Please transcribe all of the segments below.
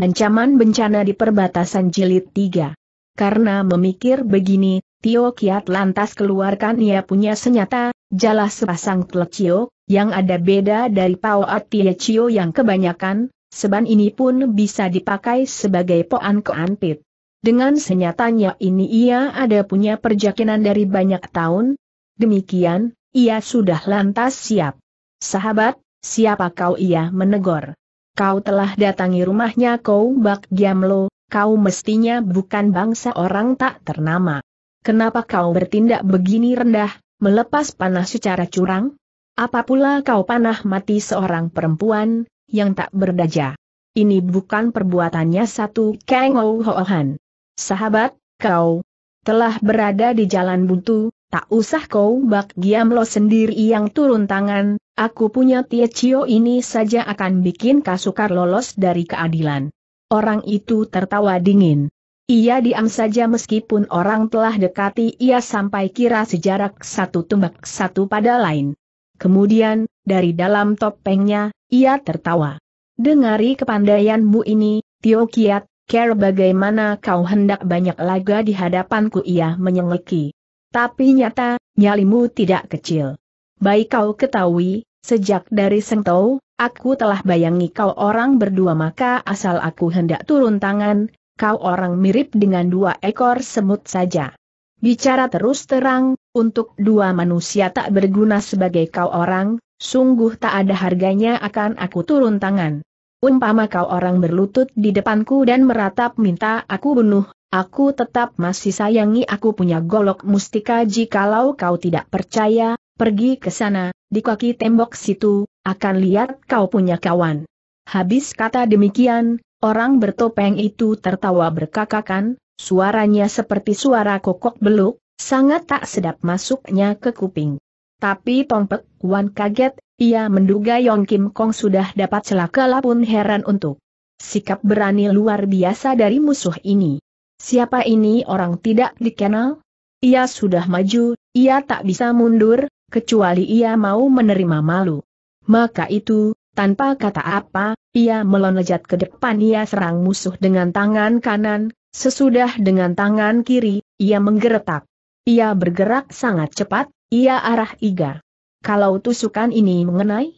Ancaman bencana di perbatasan jilid 3. Karena memikir begini, Tio Kiat lantas keluarkan ia punya senjata, jala sepasang Tlecio, yang ada beda dari Pau Atiecio yang kebanyakan, seban ini pun bisa dipakai sebagai poan koan pit. Dengan senjatanya ini ia ada punya perjakinan dari banyak tahun, demikian, ia sudah lantas siap. Sahabat, siapa kau? Ia menegur. Kau telah datangi rumahnya Kou Bak Giam Lo, kau mestinya bukan bangsa orang tak ternama. Kenapa kau bertindak begini rendah, melepas panah secara curang? Apa pula kau panah mati seorang perempuan, yang tak berdaja? Ini bukan perbuatannya satu Kang Ouhohan. Sahabat, kau telah berada di jalan buntu, tak usah kau Bak Giam Lo sendiri yang turun tangan. Aku punya Tlecio ini saja akan bikin kasukar lolos dari keadilan. Orang itu tertawa dingin. Ia diam saja meskipun orang telah dekati ia sampai kira sejarak satu tombak satu pada lain. Kemudian, dari dalam topengnya, ia tertawa. Dengari kepandaianmu ini, Tio Kiat, care bagaimana kau hendak banyak laga di hadapanku? Ia menyeleki. Tapi nyata, nyalimu tidak kecil. Baik kau ketahui. Sejak dari Seng Tau, aku telah bayangi kau orang berdua, maka asal aku hendak turun tangan, kau orang mirip dengan dua ekor semut saja. Bicara terus terang, untuk dua manusia tak berguna sebagai kau orang, sungguh tak ada harganya akan aku turun tangan. Umpama kau orang berlutut di depanku dan meratap minta aku bunuh, aku tetap masih sayangi aku punya golok mustika. Jikalau kau tidak percaya, pergi ke sana, di kaki tembok situ, akan lihat kau punya kawan. Habis kata demikian, orang bertopeng itu tertawa berkakakan, suaranya seperti suara kokok beluk, sangat tak sedap masuknya ke kuping. Tapi Tong Pek Kuan kaget, ia menduga Yong Kim Kong sudah dapat celaka, pun heran untuk sikap berani luar biasa dari musuh ini. Siapa ini orang tidak dikenal? Ia sudah maju, ia tak bisa mundur, kecuali ia mau menerima malu. Maka itu, tanpa kata apa, ia melonjak ke depan. Ia serang musuh dengan tangan kanan, sesudah dengan tangan kiri, ia menggeretak. Ia bergerak sangat cepat, ia arah iga. Kalau tusukan ini mengenai?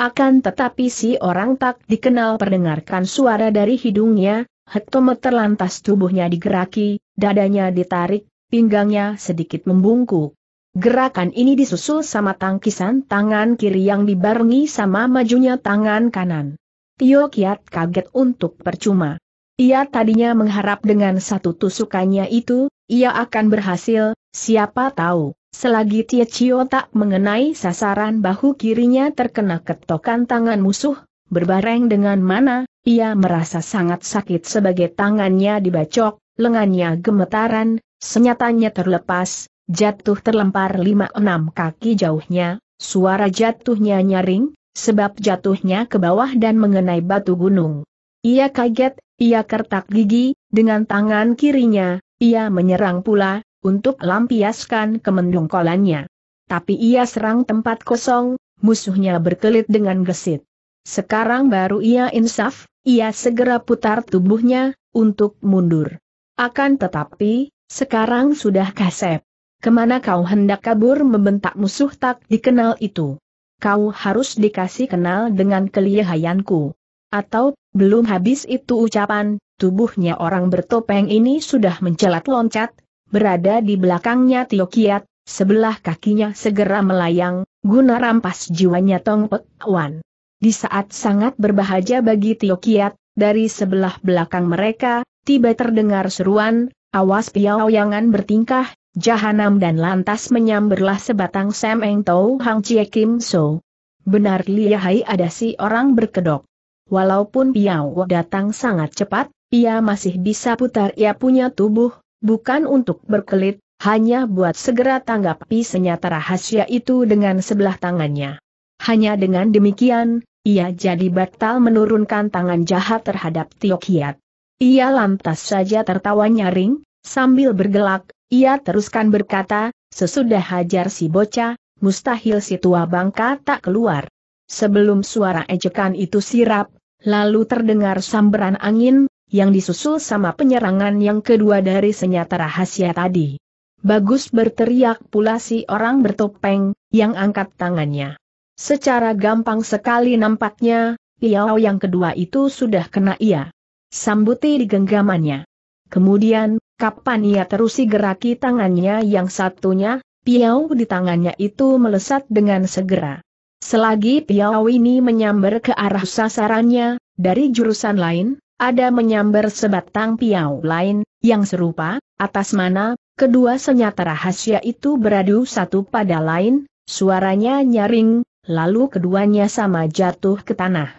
Akan tetapi si orang tak dikenal perdengarkan suara dari hidungnya, hektometer lantas tubuhnya digeraki, dadanya ditarik, pinggangnya sedikit membungkuk. Gerakan ini disusul sama tangkisan tangan kiri yang dibarengi sama majunya tangan kanan. Tio Kiat kaget untuk percuma. Ia tadinya mengharap dengan satu tusukannya itu, ia akan berhasil, siapa tahu, selagi Tia Ciotak mengenai sasaran bahu kirinya terkena ketokan tangan musuh, berbareng dengan mana, ia merasa sangat sakit sebagai tangannya dibacok, lengannya gemetaran, senjatanya terlepas. Jatuh terlempar 5-6 kaki jauhnya, suara jatuhnya nyaring, sebab jatuhnya ke bawah dan mengenai batu gunung. Ia kaget, ia kertak gigi, dengan tangan kirinya, ia menyerang pula, untuk lampiaskan kemendongkolannya. Tapi ia serang tempat kosong, musuhnya berkelit dengan gesit. Sekarang baru ia insaf, ia segera putar tubuhnya, untuk mundur. Akan tetapi, sekarang sudah kasep. Kemana kau hendak kabur? Membentak musuh tak dikenal itu. Kau harus dikasih kenal dengan kelihayanku. Atau, belum habis itu ucapan, tubuhnya orang bertopeng ini sudah mencelat-loncat, berada di belakangnya Tio Kiat, sebelah kakinya segera melayang, guna rampas jiwanya Tong Pek Wan. Di saat sangat berbahagia bagi Tio Kiat, dari sebelah belakang mereka, tiba terdengar seruan, awas Piao Yangan bertingkah jahanam, dan lantas menyamberlah sebatang Semeng Tau Hang Cie Kim So. Benar lihai ada si orang berkedok. Walaupun Biao datang sangat cepat, ia masih bisa putar ia punya tubuh, bukan untuk berkelit, hanya buat segera tanggapi senjata rahasia itu dengan sebelah tangannya. Hanya dengan demikian, ia jadi batal menurunkan tangan jahat terhadap Tio Kiat. Ia lantas saja tertawa nyaring, sambil bergelak. Ia teruskan berkata, sesudah hajar si bocah, mustahil si tua bangka tak keluar. Sebelum suara ejekan itu sirap, Lalu terdengar sambaran angin, yang disusul sama penyerangan yang kedua dari senjata rahasia tadi. Bagus, berteriak pula si orang bertopeng, yang angkat tangannya. Secara gampang sekali nampaknya, Piao yang kedua itu sudah kena ia. Sambuti di genggamannya. Kemudian, kapan ia terusi geraki tangannya yang satunya, Piao di tangannya itu melesat dengan segera. Selagi Piao ini menyambar ke arah sasarannya, dari jurusan lain, ada menyambar sebatang Piao lain, yang serupa, atas mana kedua senjata rahasia itu beradu satu pada lain, suaranya nyaring, lalu keduanya sama jatuh ke tanah.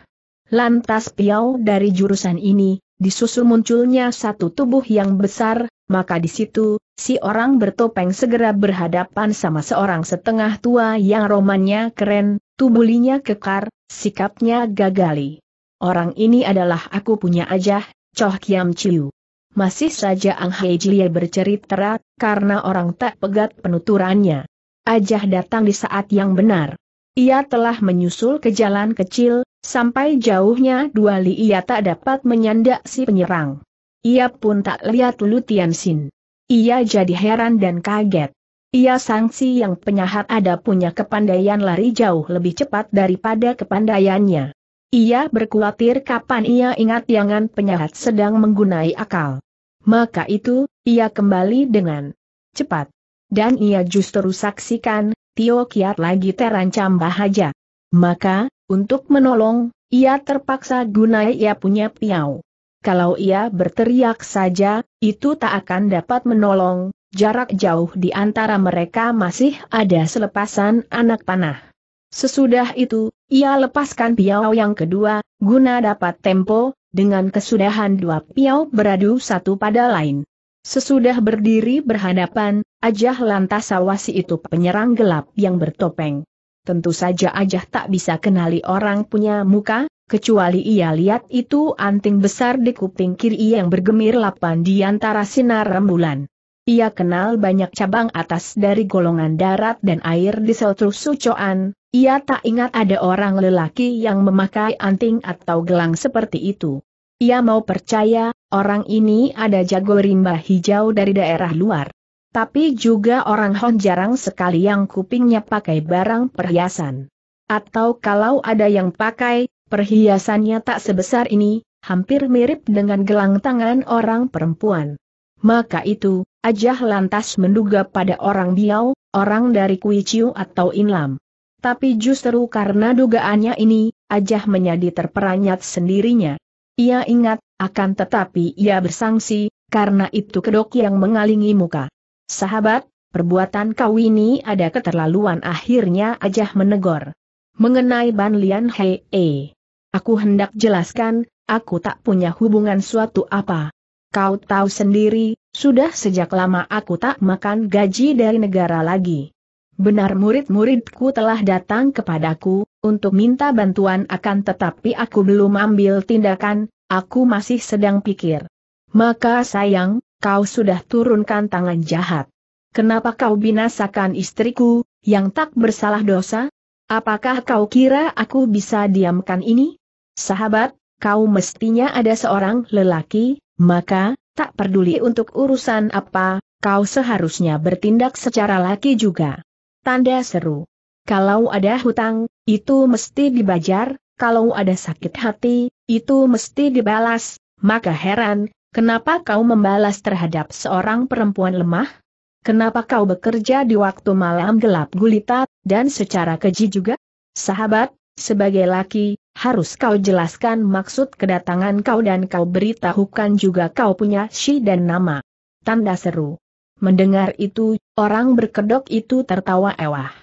Lantas Piao dari jurusan ini, disusul munculnya satu tubuh yang besar, maka di situ, si orang bertopeng segera berhadapan sama seorang setengah tua yang romannya keren, tubulinya kekar, sikapnya gagali. Orang ini adalah aku punya ajah, Choh Kiam Chiu. Masih saja Ang Heijie bercerita, karena orang tak pegat penuturannya. Ajah datang di saat yang benar. Ia telah menyusul ke jalan kecil, sampai jauhnya dua li ia tak dapat menyandak si penyerang. Ia pun tak lihat Lu Tian Xin. Ia jadi heran dan kaget. Ia sangsi yang penyahat ada punya kepandaian lari jauh lebih cepat daripada kepandaiannya. Ia berkhawatir kapan ia ingat yangan penyahat sedang menggunai akal. Maka itu, ia kembali dengan cepat. Dan ia justru saksikan, Tio Kiat lagi terancam bahaya. Maka, untuk menolong, ia terpaksa gunai ia punya Piao. Kalau ia berteriak saja, itu tak akan dapat menolong, jarak jauh di antara mereka masih ada selepasan anak panah. Sesudah itu, ia lepaskan Piao yang kedua, guna dapat tempo, dengan kesudahan dua Piao beradu satu pada lain. Sesudah berdiri berhadapan, ajah lantas awasi itu penyerang gelap yang bertopeng. Tentu saja ajah tak bisa kenali orang punya muka, kecuali ia lihat itu anting besar di kuping kiri yang bergemirlapan di antara sinar rembulan. Ia kenal banyak cabang atas dari golongan darat dan air di seluruh Sucoan. Ia tak ingat ada orang lelaki yang memakai anting atau gelang seperti itu. Ia mau percaya, orang ini ada jago rimba hijau dari daerah luar. Tapi juga orang Hon jarang sekali yang kupingnya pakai barang perhiasan. Atau kalau ada yang pakai, perhiasannya tak sebesar ini, hampir mirip dengan gelang tangan orang perempuan. Maka itu, ajah lantas menduga pada orang Biao, orang dari Kweichow atau Inlam. Tapi justru karena dugaannya ini, ajah menjadi terperanyat sendirinya. Ia ingat, akan tetapi ia bersangsi, karena itu kedok yang mengalingi muka. Sahabat, perbuatan kau ini ada keterlaluan, akhirnya ajah menegur. Mengenai Ban Lian Hee, aku hendak jelaskan, aku tak punya hubungan suatu apa. Kau tahu sendiri, sudah sejak lama aku tak makan gaji dari negara lagi. Benar, murid-muridku telah datang kepadaku, untuk minta bantuan, akan tetapi aku belum ambil tindakan, aku masih sedang pikir. Maka sayang, kau sudah turunkan tangan jahat. Kenapa kau binasakan istriku, yang tak bersalah dosa? Apakah kau kira aku bisa diamkan ini? Sahabat, kau mestinya ada seorang lelaki, maka, tak peduli untuk urusan apa, kau seharusnya bertindak secara laki juga. Tanda seru. Kalau ada hutang, itu mesti dibayar, kalau ada sakit hati, itu mesti dibalas, maka heran, kenapa kau membalas terhadap seorang perempuan lemah? Kenapa kau bekerja di waktu malam gelap gulita, dan secara keji juga? Sahabat, sebagai laki, harus kau jelaskan maksud kedatangan kau dan kau beritahukan juga kau punya si dan nama. Tanda seru. Mendengar itu, orang berkedok itu tertawa ewah.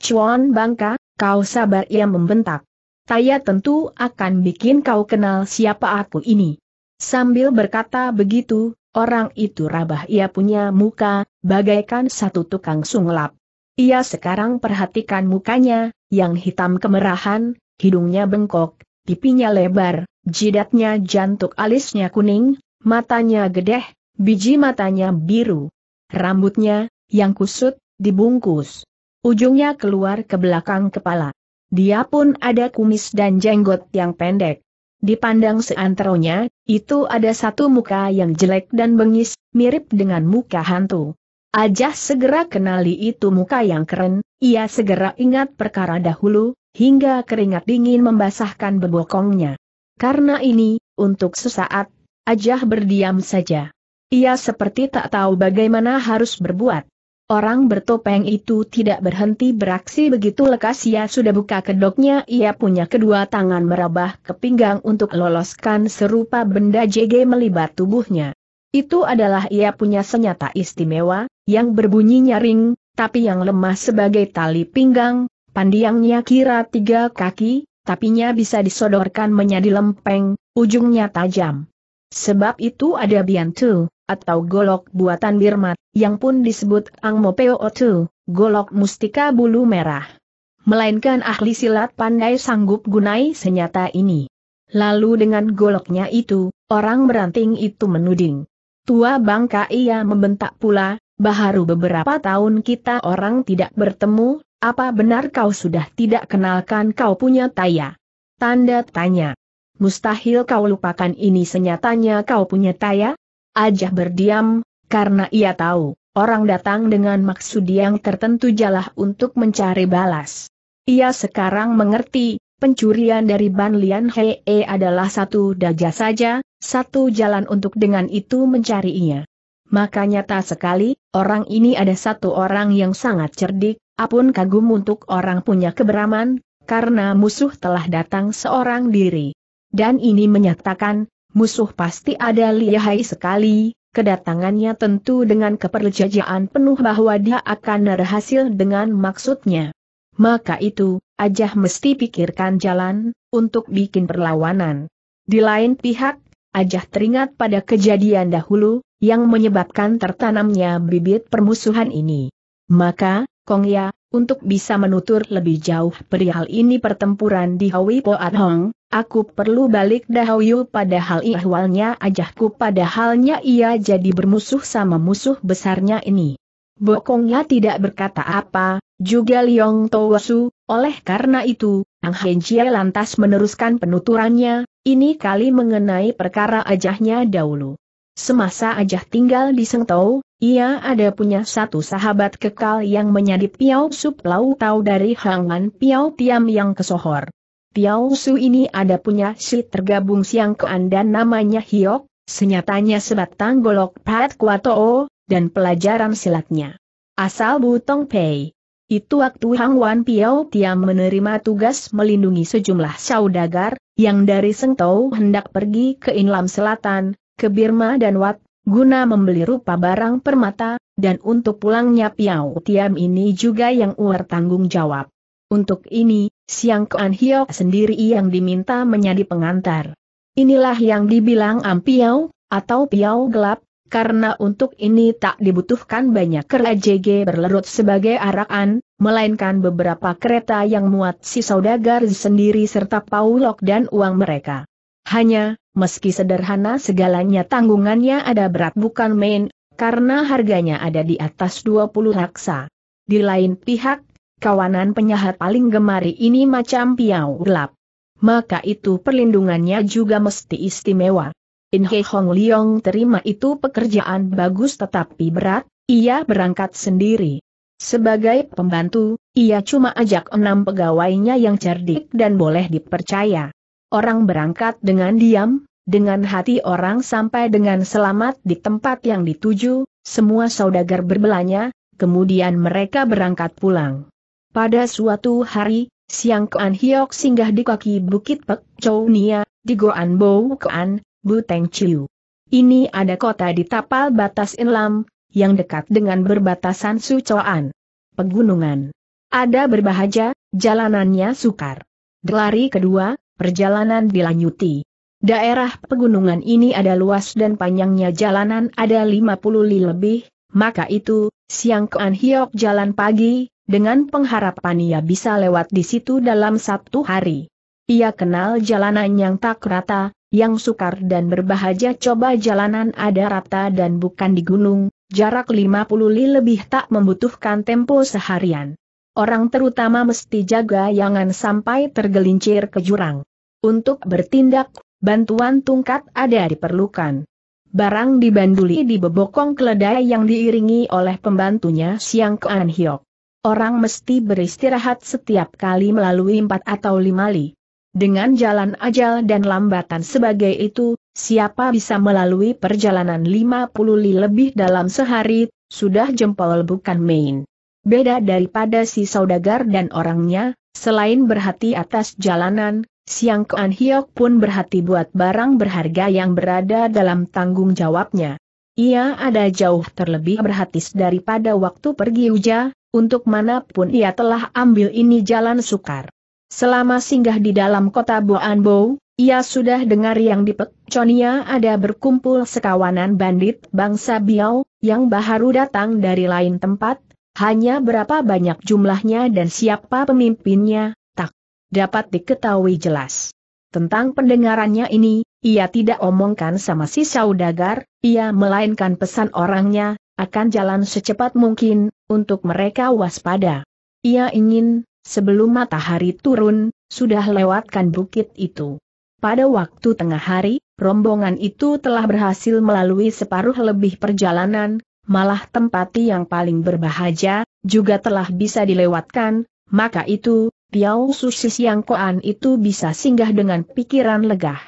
Cuan bangka, kau sabar, ia membentak. Saya tentu akan bikin kau kenal siapa aku ini. Sambil berkata begitu, orang itu rabah ia punya muka, bagaikan satu tukang sunglap. Ia sekarang perhatikan mukanya, yang hitam kemerahan, hidungnya bengkok, pipinya lebar, jidatnya jantuk, alisnya kuning, matanya gedeh, biji matanya biru. Rambutnya, yang kusut, dibungkus. Ujungnya keluar ke belakang kepala. Dia pun ada kumis dan jenggot yang pendek. Dipandang seanteronya, itu ada satu muka yang jelek dan bengis, mirip dengan muka hantu. Ajah segera kenali itu muka yang keren, ia segera ingat perkara dahulu, hingga keringat dingin membasahkan bebokongnya. Karena ini, untuk sesaat, Ajah berdiam saja. Ia seperti tak tahu bagaimana harus berbuat. Orang bertopeng itu tidak berhenti beraksi begitu lekas ia sudah buka kedoknya. Ia punya kedua tangan merabah ke pinggang untuk loloskan serupa benda JG melibat tubuhnya. Itu adalah ia punya senjata istimewa, yang berbunyi nyaring, tapi yang lemah sebagai tali pinggang. Pandiangnya kira 3 kaki, tapinya bisa disodorkan menjadi lempeng, ujungnya tajam. Sebab itu ada biantu, atau golok buatan Birma, yang pun disebut Angmopeo Otu, golok mustika bulu merah. Melainkan ahli silat pandai sanggup gunai senjata ini. Lalu dengan goloknya itu, orang meranting itu menuding. Tua bangka ia membentak pula, baharu beberapa tahun kita orang tidak bertemu, apa benar kau sudah tidak kenalkan kau punya taya? Tanda tanya. Mustahil kau lupakan ini senyatanya kau punya taya? Ajah berdiam, karena ia tahu, orang datang dengan maksud yang tertentu jalah untuk mencari balas. Ia sekarang mengerti, pencurian dari Ban Lian Hee adalah satu dajah saja, satu jalan untuk dengan itu mencarinya. Maka nyata sekali, orang ini ada satu orang yang sangat cerdik, apun kagum untuk orang punya keberaman, karena musuh telah datang seorang diri. Dan ini menyatakan, musuh pasti ada lihai sekali, kedatangannya tentu dengan kepercayaan penuh bahwa dia akan berhasil dengan maksudnya. Maka itu, Ajah mesti pikirkan jalan, untuk bikin perlawanan. Di lain pihak, Ajah teringat pada kejadian dahulu, yang menyebabkan tertanamnya bibit permusuhan ini. Maka, Kongya, untuk bisa menutur lebih jauh perihal ini pertempuran di Hawi Poat Hong, aku perlu balik dahulu pada hal ihwalnya Ajahku pada halnya ia jadi bermusuh sama musuh besarnya ini. Bokongnya tidak berkata apa, juga Liong Towasu, oleh karena itu, Ang Heijie lantas meneruskan penuturannya, ini kali mengenai perkara Ajahnya dahulu. Semasa Ajah tinggal di Seng Tau, ia ada punya satu sahabat kekal yang menjadi Piao Sup Lau Tau dari Hang Wan Piao Tiam yang kesohor. Piao Su ini ada punya si tergabung siang kean dan namanya Hiok, senyatanya sebatang golok Pat Kuatoo, dan pelajaran silatnya asal Butong Pai. Itu waktu Hang Wan Piao Tiam menerima tugas melindungi sejumlah saudagar, yang dari Seng Tau hendak pergi ke Inlam Selatan, ke Birma dan Wat, guna membeli rupa barang permata, dan untuk pulangnya Piao Tiam ini juga yang bertanggung jawab. Untuk ini, Siang Kean Hiok sendiri yang diminta menjadi pengantar. Inilah yang dibilang Ampiao, atau Piao gelap, karena untuk ini tak dibutuhkan banyak kereta JG berlerut sebagai arakan, melainkan beberapa kereta yang muat si saudagar sendiri serta paulok dan uang mereka. Hanya, meski sederhana segalanya tanggungannya ada berat bukan main, karena harganya ada di atas 20 raksa. Di lain pihak, kawanan penjahat paling gemari ini macam Piao gelap. Maka itu perlindungannya juga mesti istimewa. In Hei Hong Liong terima itu pekerjaan bagus tetapi berat, ia berangkat sendiri. Sebagai pembantu, ia cuma ajak 6 pegawainya yang cerdik dan boleh dipercaya. Orang berangkat dengan diam, dengan hati orang sampai dengan selamat di tempat yang dituju, semua saudagar berbelanja, kemudian mereka berangkat pulang. Pada suatu hari, Siang Kean Hiok singgah di kaki Bukit Pek Chow Nia, di Goan Bou Kean, Buteng Chiu. Ini ada kota di tapal batas Inlam, yang dekat dengan berbatasan Sucoan. Pegunungan. Ada berbahaja, jalanannya sukar. Delari kedua, perjalanan dilanjuti. Daerah pegunungan ini ada luas dan panjangnya jalanan ada 50 li lebih, maka itu, Siang Kean Hiok jalan pagi, dengan pengharapan ia bisa lewat di situ dalam 1 hari. Ia kenal jalanan yang tak rata, yang sukar dan berbahaja coba jalanan ada rata dan bukan di gunung, jarak 50 li lebih tak membutuhkan tempo seharian. Orang terutama mesti jaga jangan sampai tergelincir ke jurang. Untuk bertindak, bantuan tungkat ada diperlukan. Barang dibanduli di bebokong keledai yang diiringi oleh pembantunya Siang Kean Hiok. Orang mesti beristirahat setiap kali melalui 4 atau 5 li. Dengan jalan ajal dan lambatan sebagai itu, siapa bisa melalui perjalanan 50 li lebih dalam sehari, sudah jempol bukan main. Beda daripada si saudagar dan orangnya, selain berhati atas jalanan, Siang Kean Hiok pun berhati buat barang berharga yang berada dalam tanggung jawabnya. Ia ada jauh terlebih berhatis daripada waktu pergi uja, untuk manapun ia telah ambil ini jalan sukar. Selama singgah di dalam kota Boanbo, ia sudah dengar yang di Pekconia ada berkumpul sekawanan bandit bangsa Biao, yang baru datang dari lain tempat, hanya berapa banyak jumlahnya dan siapa pemimpinnya dapat diketahui jelas. Tentang pendengarannya ini, ia tidak omongkan sama si saudagar, ia melainkan pesan orangnya, akan jalan secepat mungkin, untuk mereka waspada. Ia ingin, sebelum matahari turun, sudah lewatkan bukit itu. Pada waktu tengah hari, rombongan itu telah berhasil melalui separuh lebih perjalanan, malah tempat yang paling berbahagia, juga telah bisa dilewatkan, maka itu, Piao Susi Siang Kean itu bisa singgah dengan pikiran legah.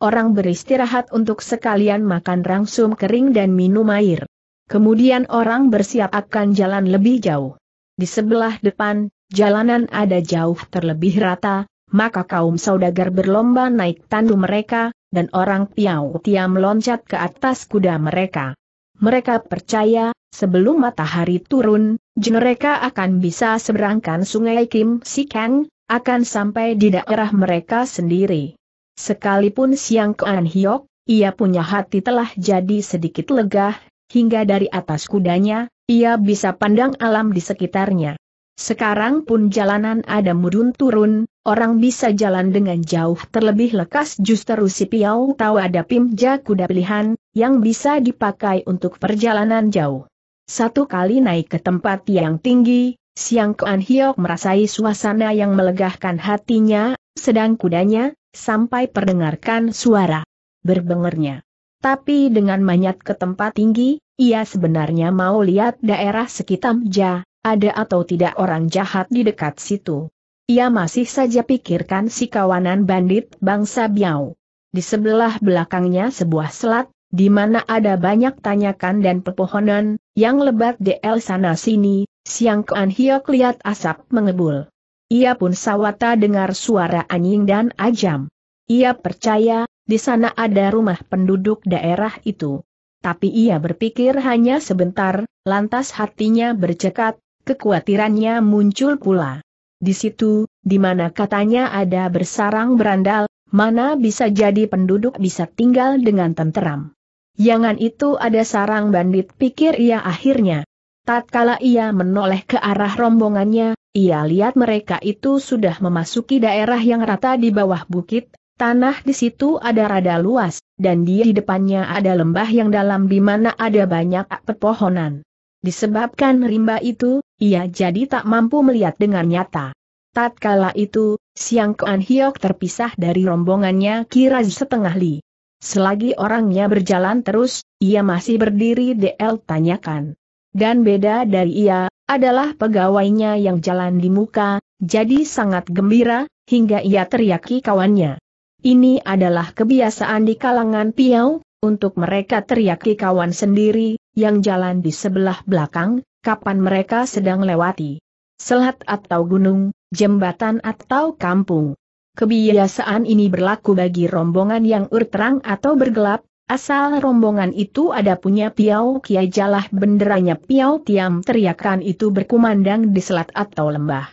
Orang beristirahat untuk sekalian makan rangsum kering dan minum air. Kemudian orang bersiap akan jalan lebih jauh. Di sebelah depan, jalanan ada jauh terlebih rata, maka kaum saudagar berlomba naik tandu mereka, dan orang Piao Tiam loncat ke atas kuda mereka. Mereka percaya, sebelum matahari turun, mereka akan bisa seberangkan sungai Kim Sik Kang, akan sampai di daerah mereka sendiri. Sekalipun Siang Kean Hiok, ia punya hati telah jadi sedikit legah, hingga dari atas kudanya, ia bisa pandang alam di sekitarnya. Sekarang pun jalanan ada mudun turun, orang bisa jalan dengan jauh terlebih lekas justru si Piao tahu ada pimja kuda pilihan, yang bisa dipakai untuk perjalanan jauh. Satu kali naik ke tempat yang tinggi, Siang Kean Hiok merasai suasana yang melegakan hatinya, sedang kudanya, sampai perdengarkan suara berbengernya. Tapi dengan manyat ke tempat tinggi, ia sebenarnya mau lihat daerah sekitar pimja. Ada atau tidak orang jahat di dekat situ. Ia masih saja pikirkan si kawanan bandit bangsa Biao. Di sebelah belakangnya sebuah selat, di mana ada banyak tanjakan dan pepohonan, yang lebat di el sana sini, Siang Kean Hiok lihat asap mengebul. Ia pun sawata dengar suara anjing dan ajam. Ia percaya, di sana ada rumah penduduk daerah itu. Tapi ia berpikir hanya sebentar, lantas hatinya bercekat, kekhawatirannya muncul pula. Di situ, di mana katanya ada bersarang berandal, mana bisa jadi penduduk bisa tinggal dengan tenteram. Yangan itu ada sarang bandit, pikir ia akhirnya. Tatkala ia menoleh ke arah rombongannya, ia lihat mereka itu sudah memasuki daerah yang rata di bawah bukit, tanah di situ ada rada luas, dan di depannya ada lembah yang dalam di mana ada banyak pepohonan. Disebabkan rimba itu, ia jadi tak mampu melihat dengan nyata. Tatkala itu, Siang Kean Hiok terpisah dari rombongannya kira setengah li. Selagi orangnya berjalan terus, ia masih berdiri di el tanyakan. Dan beda dari ia, adalah pegawainya yang jalan di muka, jadi sangat gembira, hingga ia teriaki kawannya. Ini adalah kebiasaan di kalangan Piao, untuk mereka teriaki kawan sendiri, yang jalan di sebelah belakang, kapan mereka sedang lewati selat atau gunung, jembatan atau kampung. Kebiasaan ini berlaku bagi rombongan yang terang atau bergelap, asal rombongan itu ada punya Piao Kiai jalah benderanya Piao Tiam. Teriakan itu berkumandang di selat atau lembah.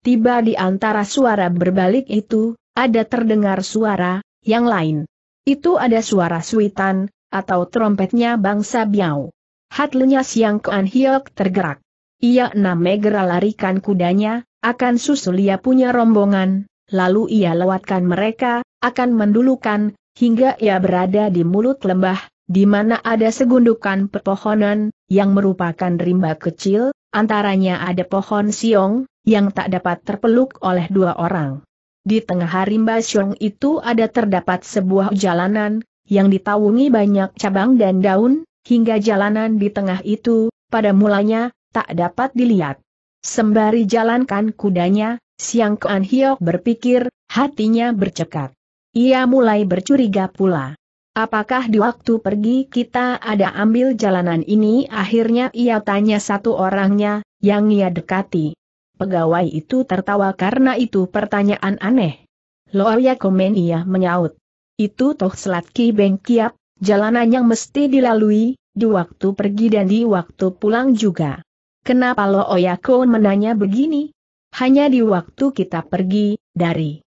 Tiba di antara suara berbalik itu, ada terdengar suara yang lain. Itu ada suara suitan, atau trompetnya bangsa Biao. Hatinya Siang Kean Hiok tergerak. Ia segera larikan kudanya, akan susul ia punya rombongan, lalu ia lewatkan mereka, akan mendulukan, hingga ia berada di mulut lembah, di mana ada segundukan pepohonan, yang merupakan rimba kecil, antaranya ada pohon siong, yang tak dapat terpeluk oleh dua orang. Di tengah rimba syong itu ada terdapat sebuah jalanan, yang ditaungi banyak cabang dan daun, hingga jalanan di tengah itu, pada mulanya, tak dapat dilihat. Sembari jalankan kudanya, Siang Kuan Hiok berpikir, hatinya bercekak. Ia mulai bercuriga pula. Apakah di waktu pergi kita ada ambil jalanan ini? Akhirnya ia tanya satu orangnya, yang ia dekati. Pegawai itu tertawa karena itu pertanyaan aneh. Loya komen, ia menyaut. Itu toh selat Ki Beng Kiap, jalanan yang mesti dilalui, di waktu pergi dan di waktu pulang juga. Kenapa Loya Kon menanya begini? Hanya di waktu kita pergi, dari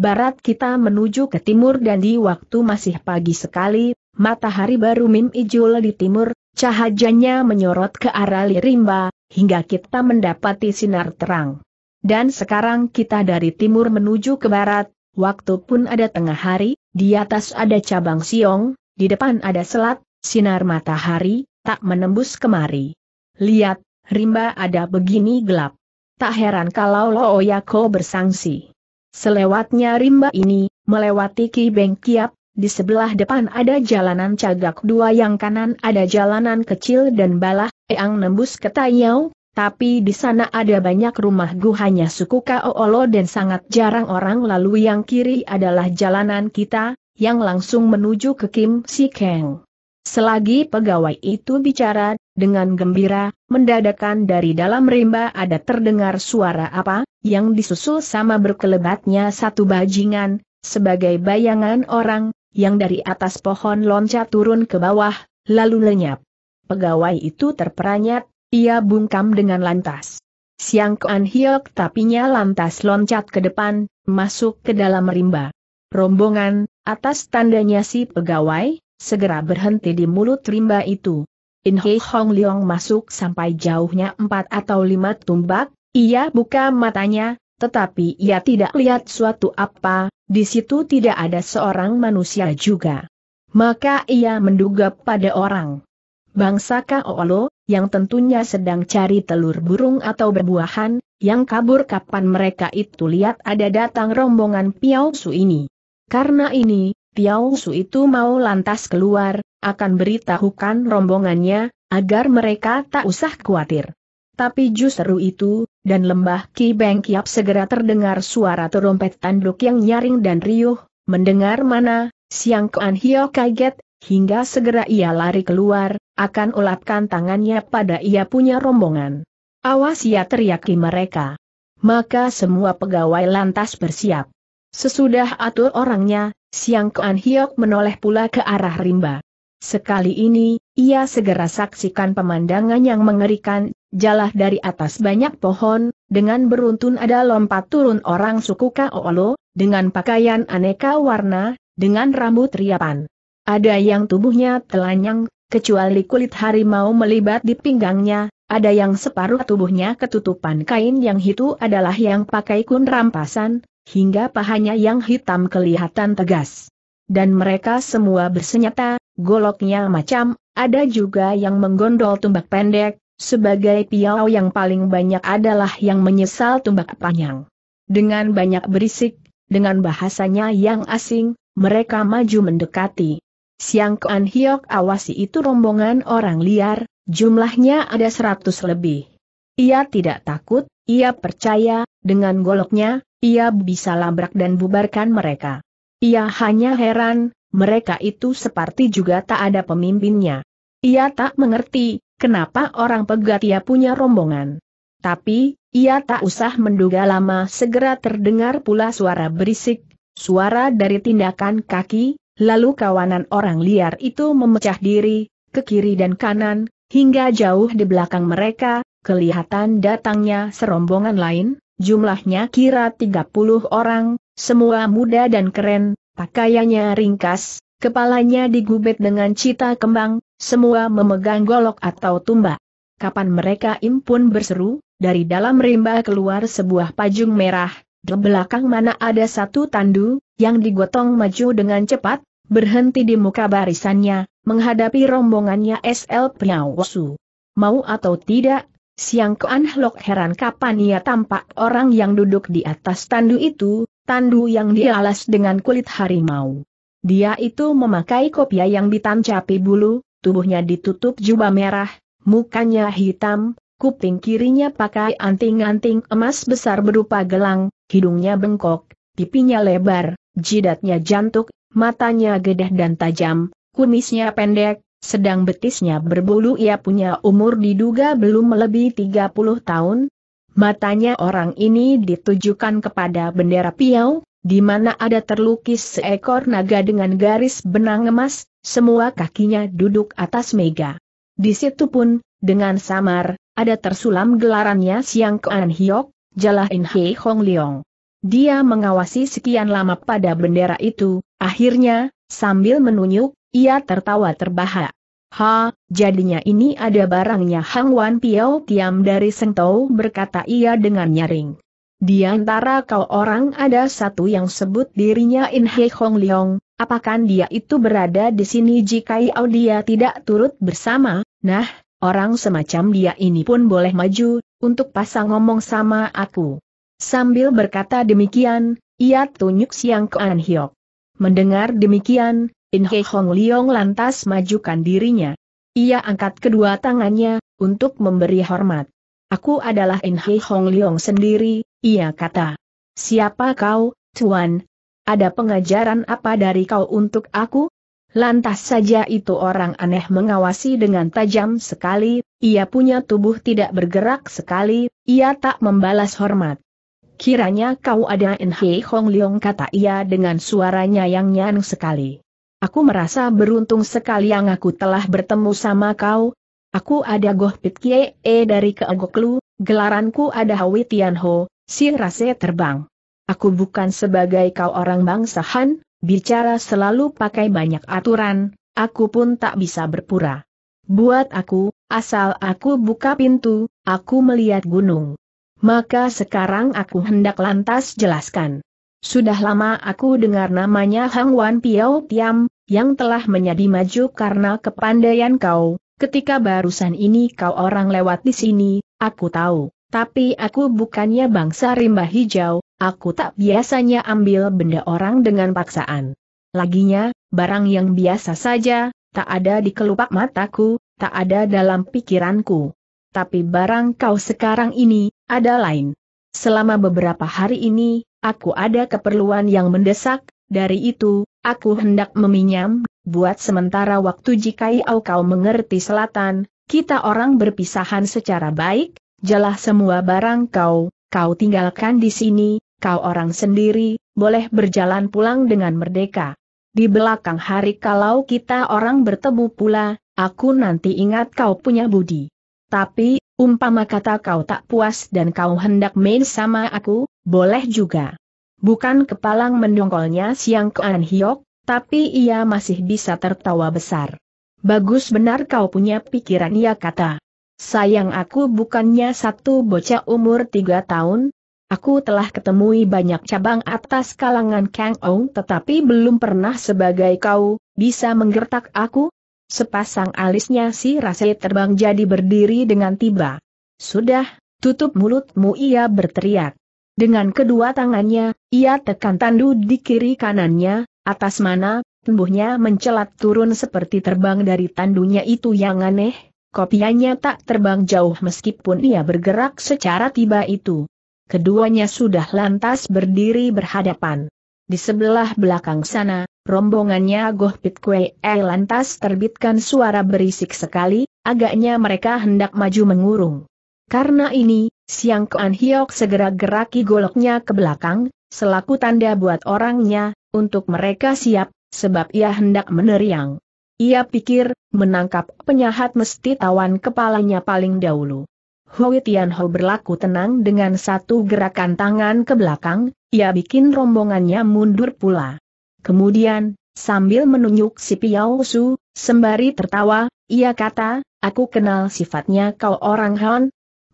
barat kita menuju ke timur dan di waktu masih pagi sekali, matahari baru mimijul di timur, cahayanya menyorot ke arah rimba, hingga kita mendapati sinar terang. Dan sekarang kita dari timur menuju ke barat, waktu pun ada tengah hari, di atas ada cabang siong, di depan ada selat, sinar matahari, tak menembus kemari. Lihat, rimba ada begini gelap. Tak heran kalau Loyako bersangsi. Selewatnya rimba ini, melewati Ki Beng Kiap, di sebelah depan ada jalanan cagak dua, yang kanan ada jalanan kecil dan balah, yang nembus ke Taiau, tapi di sana ada banyak rumah guhanya suku Kaolo dan sangat jarang orang lalu. Yang kiri adalah jalanan kita, yang langsung menuju ke Kim Sik Kang. Selagi pegawai itu bicara, dengan gembira, mendadakan dari dalam rimba ada terdengar suara apa, yang disusul sama berkelebatnya satu bajingan, sebagai bayangan orang, yang dari atas pohon loncat turun ke bawah, lalu lenyap. Pegawai itu terperanyat, ia bungkam dengan lantas. Siang Kuan Hiok tapinya lantas loncat ke depan, masuk ke dalam rimba. Rombongan, atas tandanya si pegawai, segera berhenti di mulut rimba itu. In Hei Hong Liong masuk sampai jauhnya 4 atau 5 tumbak, ia buka matanya, tetapi ia tidak lihat suatu apa, di situ tidak ada seorang manusia juga. Maka ia menduga pada orang bangsa Kaolo, yang tentunya sedang cari telur burung atau berbuahan, yang kabur kapan mereka itu lihat ada datang rombongan Piao Su ini. Karena ini, Piao Su itu mau lantas keluar, akan beritahukan rombongannya, agar mereka tak usah khawatir. Tapi justru itu, dan lembah Ki Beng Kiap segera terdengar suara terompet tanduk yang nyaring dan riuh, mendengar mana, Siang Kuan Hiok kaget, hingga segera ia lari keluar, akan ulapkan tangannya pada ia punya rombongan. Awas, ia teriaki mereka. Maka semua pegawai lantas bersiap. Sesudah atur orangnya, Siang Kuan Hiok menoleh pula ke arah rimba. Sekali ini, ia segera saksikan pemandangan yang mengerikan, jalah dari atas banyak pohon, dengan beruntun ada lompat turun orang suku Kaolo, dengan pakaian aneka warna, dengan rambut riapan. Ada yang tubuhnya telanyang, kecuali kulit harimau melibat di pinggangnya, ada yang separuh tubuhnya ketutupan kain yang itu adalah yang pakai kun rampasan, hingga pahanya yang hitam kelihatan tegas. Dan mereka semua bersenjata, goloknya macam, ada juga yang menggondol tombak pendek, sebagai piau yang paling banyak adalah yang menyesal tombak panjang. Dengan banyak berisik, dengan bahasanya yang asing, mereka maju mendekati. Siang Kuan Hiok awasi itu rombongan orang liar, jumlahnya ada 100 lebih. Ia tidak takut, ia percaya, dengan goloknya, ia bisa labrak dan bubarkan mereka. Ia hanya heran, mereka itu seperti juga tak ada pemimpinnya. Ia tak mengerti, kenapa orang pegat ia punya rombongan. Tapi, ia tak usah menduga lama, segera terdengar pula suara berisik, suara dari tindakan kaki. Lalu kawanan orang liar itu memecah diri, ke kiri dan kanan, hingga jauh di belakang mereka, kelihatan datangnya serombongan lain, jumlahnya kira 30 orang, semua muda dan keren, pakaiannya ringkas, kepalanya digubet dengan cita kembang, semua memegang golok atau tumbak. Kapan mereka impun berseru, dari dalam rimba keluar sebuah pajung merah, di belakang mana ada satu tandu, yang digotong maju dengan cepat, berhenti di muka barisannya, menghadapi rombongannya SL Piao Su. Mau atau tidak, Siang Kuan Hiok heran kapan ia tampak orang yang duduk di atas tandu itu, tandu yang dialas dengan kulit harimau. Dia itu memakai kopiah yang ditancapi bulu, tubuhnya ditutup jubah merah, mukanya hitam, kuping kirinya pakai anting-anting emas besar berupa gelang, hidungnya bengkok, pipinya lebar, jidatnya jantuk, matanya gedeh dan tajam, kumisnya pendek, sedang betisnya berbulu. Ia punya umur diduga belum melebihi 30 tahun. Matanya orang ini ditujukan kepada bendera Piao, di mana ada terlukis seekor naga dengan garis benang emas, semua kakinya duduk atas mega. Di situ pun, dengan samar, ada tersulam gelarannya Siang Kean Hiok, Jalah In Hei Hong Liong. Dia mengawasi sekian lama pada bendera itu, akhirnya, sambil menunjuk, ia tertawa terbahak. "Ha, jadinya ini ada barangnya Hang Wan Piao Tiam dari Seng Tau," berkata ia dengan nyaring. "Di antara kau orang ada satu yang sebut dirinya In Hei Hong Liong, apakah dia itu berada di sini? Jika dia tidak turut bersama, nah, orang semacam dia ini pun boleh maju, untuk pasang ngomong sama aku." Sambil berkata demikian, ia tunjuk Siang Kean Hiok. Mendengar demikian, In Hei Hong Liong lantas majukan dirinya. Ia angkat kedua tangannya, untuk memberi hormat. "Aku adalah In Hei Hong Liong sendiri," ia kata. "Siapa kau, Tuan? Ada pengajaran apa dari kau untuk aku?" Lantas saja itu orang aneh mengawasi dengan tajam sekali, ia punya tubuh tidak bergerak sekali, ia tak membalas hormat. "Kiranya kau ada In Hei Hong Liong," kata ia dengan suaranya yang nyaring sekali. "Aku merasa beruntung sekali yang aku telah bertemu sama kau. Aku ada Goh Pit Kuei dari Keagoklu, gelaranku ada Hui Tian Ho, si rase terbang. Aku bukan sebagai kau orang bangsa Han, bicara selalu pakai banyak aturan, aku pun tak bisa berpura. Buat aku, asal aku buka pintu, aku melihat gunung. Maka sekarang aku hendak lantas jelaskan. Sudah lama aku dengar namanya Hang Wan Piao Tiam, yang telah menjadi maju karena kepandaian kau. Ketika barusan ini kau orang lewat di sini, aku tahu, tapi aku bukannya bangsa rimba hijau, aku tak biasanya ambil benda orang dengan paksaan. Laginya, barang yang biasa saja, tak ada di kelopak mataku, tak ada dalam pikiranku. Tapi barang kau sekarang ini, ada lain. Selama beberapa hari ini, aku ada keperluan yang mendesak, dari itu, aku hendak meminjam, buat sementara waktu. Jika kau mengerti selatan, kita orang berpisahan secara baik, jelah semua barang kau, kau tinggalkan di sini, kau orang sendiri, boleh berjalan pulang dengan merdeka. Di belakang hari kalau kita orang bertemu pula, aku nanti ingat kau punya budi. Tapi, umpama kata kau tak puas dan kau hendak main sama aku, boleh juga." Bukan kepalang mendongkolnya Siang Kean Hiok, tapi ia masih bisa tertawa besar. "Bagus benar kau punya pikiran," ia kata. "Sayang aku bukannya satu bocah umur 3 tahun. Aku telah ketemui banyak cabang atas kalangan Kang Ou, tetapi belum pernah sebagai kau, bisa menggertak aku." Sepasang alisnya si rase terbang jadi berdiri dengan tiba. "Sudah, tutup mulutmu," ia berteriak. Dengan kedua tangannya, ia tekan tandu di kiri kanannya, atas mana, tubuhnya mencelat turun seperti terbang dari tandunya itu yang aneh, kopiahnya tak terbang jauh meskipun ia bergerak secara tiba itu. Keduanya sudah lantas berdiri berhadapan. Di sebelah belakang sana, rombongannya Goh Pit Kuei lantas terbitkan suara berisik sekali, agaknya mereka hendak maju mengurung. Karena ini, Siang Kean Hiok segera geraki goloknya ke belakang, selaku tanda buat orangnya, untuk mereka siap, sebab ia hendak meneriang. Ia pikir, menangkap penyahat mesti tawan kepalanya paling dahulu. Hui Tian Ho berlaku tenang dengan satu gerakan tangan ke belakang, ia bikin rombongannya mundur pula. Kemudian, sambil menunjuk si Piao Su, sembari tertawa, ia kata, "Aku kenal sifatnya kau orang Han.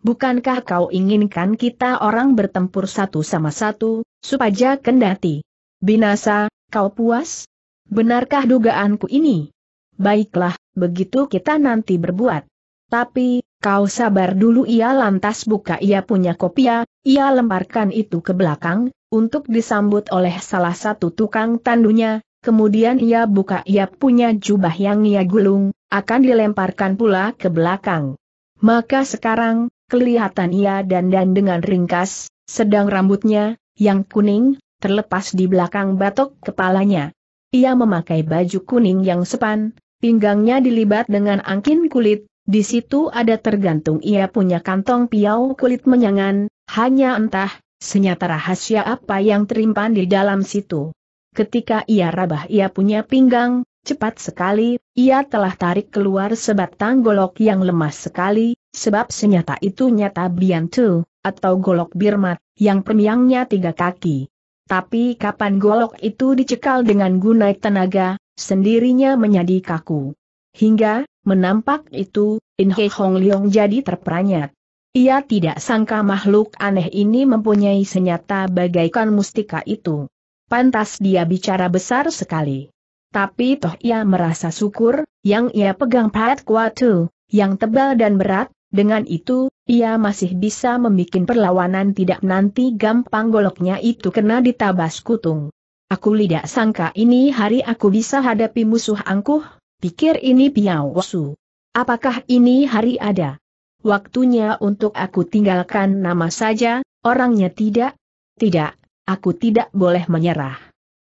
Bukankah kau inginkan kita orang bertempur satu sama satu, supaya kendati binasa, kau puas? Benarkah dugaanku ini? Baiklah, begitu kita nanti berbuat. Tapi, kau sabar dulu." Ia lantas buka ia punya kopiah, ia lemparkan itu ke belakang, untuk disambut oleh salah satu tukang tandunya, kemudian ia buka ia punya jubah yang ia gulung, akan dilemparkan pula ke belakang. Maka sekarang, kelihatan ia dandan dengan ringkas, sedang rambutnya, yang kuning, terlepas di belakang batok kepalanya. Ia memakai baju kuning yang sepan, pinggangnya dilibat dengan angkin kulit, di situ ada tergantung ia punya kantong piau kulit menyangan, hanya entah, senyata rahasia apa yang terimpan di dalam situ. Ketika ia rabah ia punya pinggang, cepat sekali, ia telah tarik keluar sebatang golok yang lemas sekali, sebab senyata itu nyata biantu, atau golok birmat, yang premiangnya 3 kaki. Tapi kapan golok itu dicekal dengan gunai tenaga, sendirinya menjadi kaku. Hingga, menampak itu, In Hei Hong Liong jadi terperanyat. Ia tidak sangka makhluk aneh ini mempunyai senyata bagaikan mustika itu. Pantas dia bicara besar sekali. Tapi toh ia merasa syukur, yang ia pegang pahat kuatu, yang tebal dan berat, dengan itu, ia masih bisa membuat perlawanan tidak nanti gampang goloknya itu kena ditabas kutung. Aku tidak sangka ini hari aku bisa hadapi musuh angkuh, pikir ini Piao Su. Apakah ini hari ada? Waktunya untuk aku tinggalkan nama saja, orangnya tidak. Aku tidak boleh menyerah.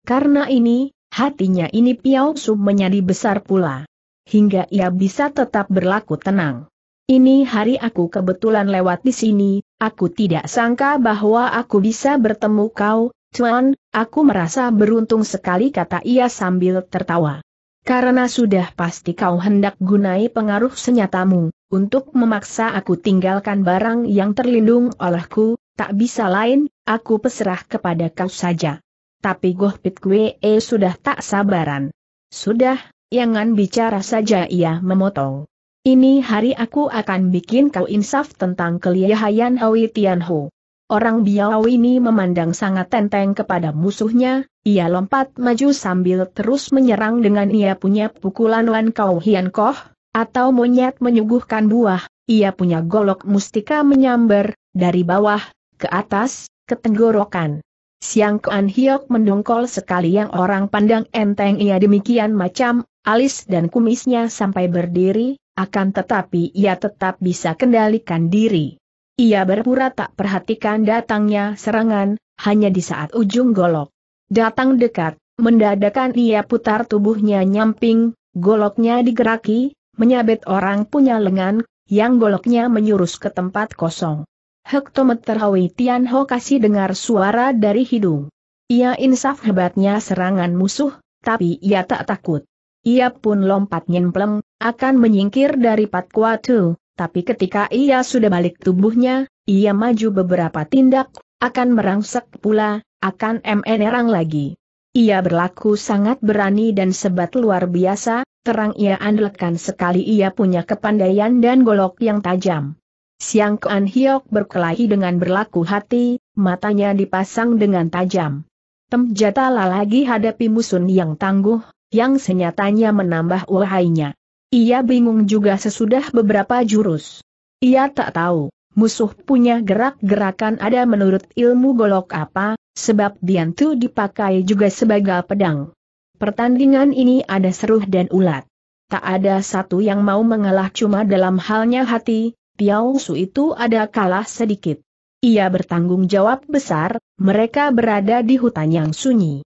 Karena ini, hatinya ini Piao Su menjadi besar pula. Hingga ia bisa tetap berlaku tenang. Ini hari aku kebetulan lewat di sini, aku tidak sangka bahwa aku bisa bertemu kau, Tuan, aku merasa beruntung sekali, kata ia sambil tertawa. Karena sudah pasti kau hendak gunai pengaruh senyatamu, untuk memaksa aku tinggalkan barang yang terlindung olehku, tak bisa lain. Aku peserah kepada kau saja. Tapi Goh Pit Kuei sudah tak sabaran. Sudah, jangan bicara saja, ia memotong. Ini hari aku akan bikin kau insaf tentang kelihayan Hui Tian Ho. Orang Biao ini memandang sangat tenteng kepada musuhnya, ia lompat maju sambil terus menyerang dengan ia punya pukulan Wan Kau Hian Koh, atau monyet menyuguhkan buah, ia punya golok mustika menyambar, dari bawah, ke atas, ketenggorokan. Siang Kuan Hiok mendongkol sekali, yang orang pandang enteng ia demikian macam, alis dan kumisnya sampai berdiri, akan tetapi ia tetap bisa kendalikan diri. Ia berpura tak perhatikan datangnya serangan, hanya di saat ujung golok datang dekat, mendadakan ia putar tubuhnya nyamping, goloknya digeraki, menyabet orang punya lengan, yang goloknya menyurus ke tempat kosong. Hektometer Hui Tian Ho kasih dengar suara dari hidung. Ia insaf hebatnya serangan musuh, tapi ia tak takut. Ia pun lompat nyempleng, akan menyingkir dari Pat Kuatu, tapi ketika ia sudah balik tubuhnya, ia maju beberapa tindak, akan merangsek pula, akan menerang lagi. Ia berlaku sangat berani dan sebat luar biasa, terang ia andalkan sekali, ia punya kepandaian dan golok yang tajam. Siang Kuan Hiok berkelahi dengan berlaku hati, matanya dipasang dengan tajam. Temjatalah lagi hadapi musuh yang tangguh, yang senyatanya menambah wahainya. Ia bingung juga sesudah beberapa jurus. Ia tak tahu, musuh punya gerak-gerakan ada menurut ilmu golok apa, sebab biantu dipakai juga sebagai pedang. Pertandingan ini ada seruh dan ulat. Tak ada satu yang mau mengalah, cuma dalam halnya hati, Piao Su itu ada kalah sedikit. Ia bertanggung jawab besar, mereka berada di hutan yang sunyi.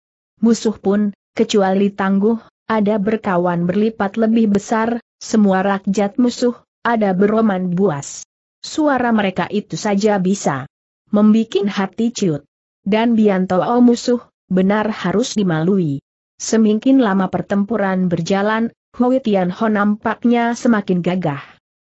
Musuh pun, kecuali tangguh, ada berkawan berlipat lebih besar, semua rakyat musuh, ada beroman buas. Suara mereka itu saja bisa membikin hati ciut. Dan bianto musuh, benar harus dimalui. Semakin lama pertempuran berjalan, Hui Tian Ho nampaknya semakin gagah.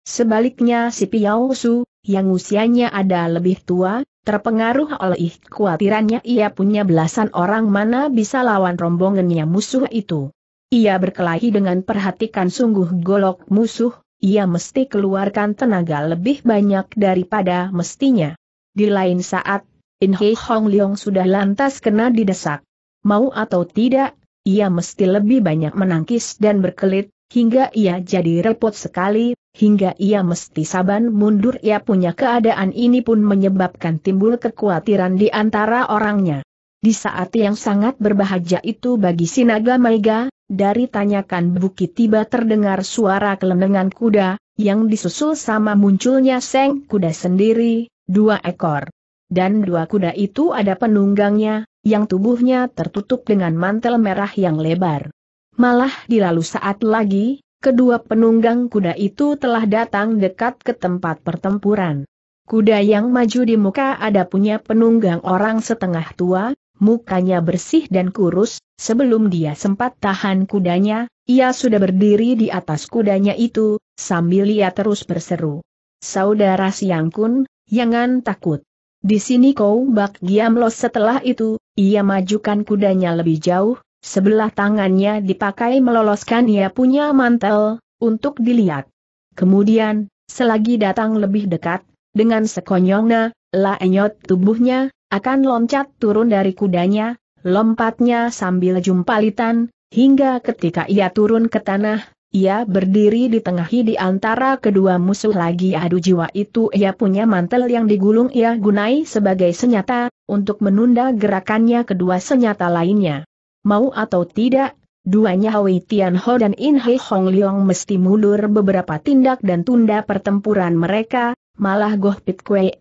Sebaliknya si Piao Su, yang usianya ada lebih tua, terpengaruh oleh kekhawatirannya ia punya belasan orang mana bisa lawan rombongannya musuh itu. Ia berkelahi dengan perhatikan sungguh golok musuh, ia mesti keluarkan tenaga lebih banyak daripada mestinya. Di lain saat, In Hei Hong Liong sudah lantas kena didesak. Mau atau tidak, ia mesti lebih banyak menangkis dan berkelit, hingga ia jadi repot sekali. Hingga ia mesti saban mundur ia punya keadaan ini pun menyebabkan timbul kekhawatiran di antara orangnya. Di saat yang sangat berbahagia itu bagi Sinaga Maiga, dari tanyakan bukit tiba terdengar suara kelenengan kuda, yang disusul sama munculnya seng kuda sendiri, dua ekor. Dan dua kuda itu ada penunggangnya, yang tubuhnya tertutup dengan mantel merah yang lebar. Malah di lalu saat lagi, kedua penunggang kuda itu telah datang dekat ke tempat pertempuran. Kuda yang maju di muka ada punya penunggang orang setengah tua, mukanya bersih dan kurus, sebelum dia sempat tahan kudanya, ia sudah berdiri di atas kudanya itu, sambil ia terus berseru. "Saudara Siang Kun, jangan takut. Di sini Kou Bak Giam Lo." Setelah itu, ia majukan kudanya lebih jauh, sebelah tangannya dipakai meloloskan ia punya mantel, untuk dilihat. Kemudian, selagi datang lebih dekat, dengan sekonyolnya, laenyot tubuhnya, akan loncat turun dari kudanya, lompatnya sambil jumpalitan, hingga ketika ia turun ke tanah, ia berdiri di tengah di antara kedua musuh lagi. Adu jiwa itu ia punya mantel yang digulung ia gunai sebagai senjata, untuk menunda gerakannya kedua senjata lainnya. Mau atau tidak, duanya Hui Tian Ho dan In Hei Hong Liong mesti mundur beberapa tindak dan tunda pertempuran mereka, malah Goh Pit Kuei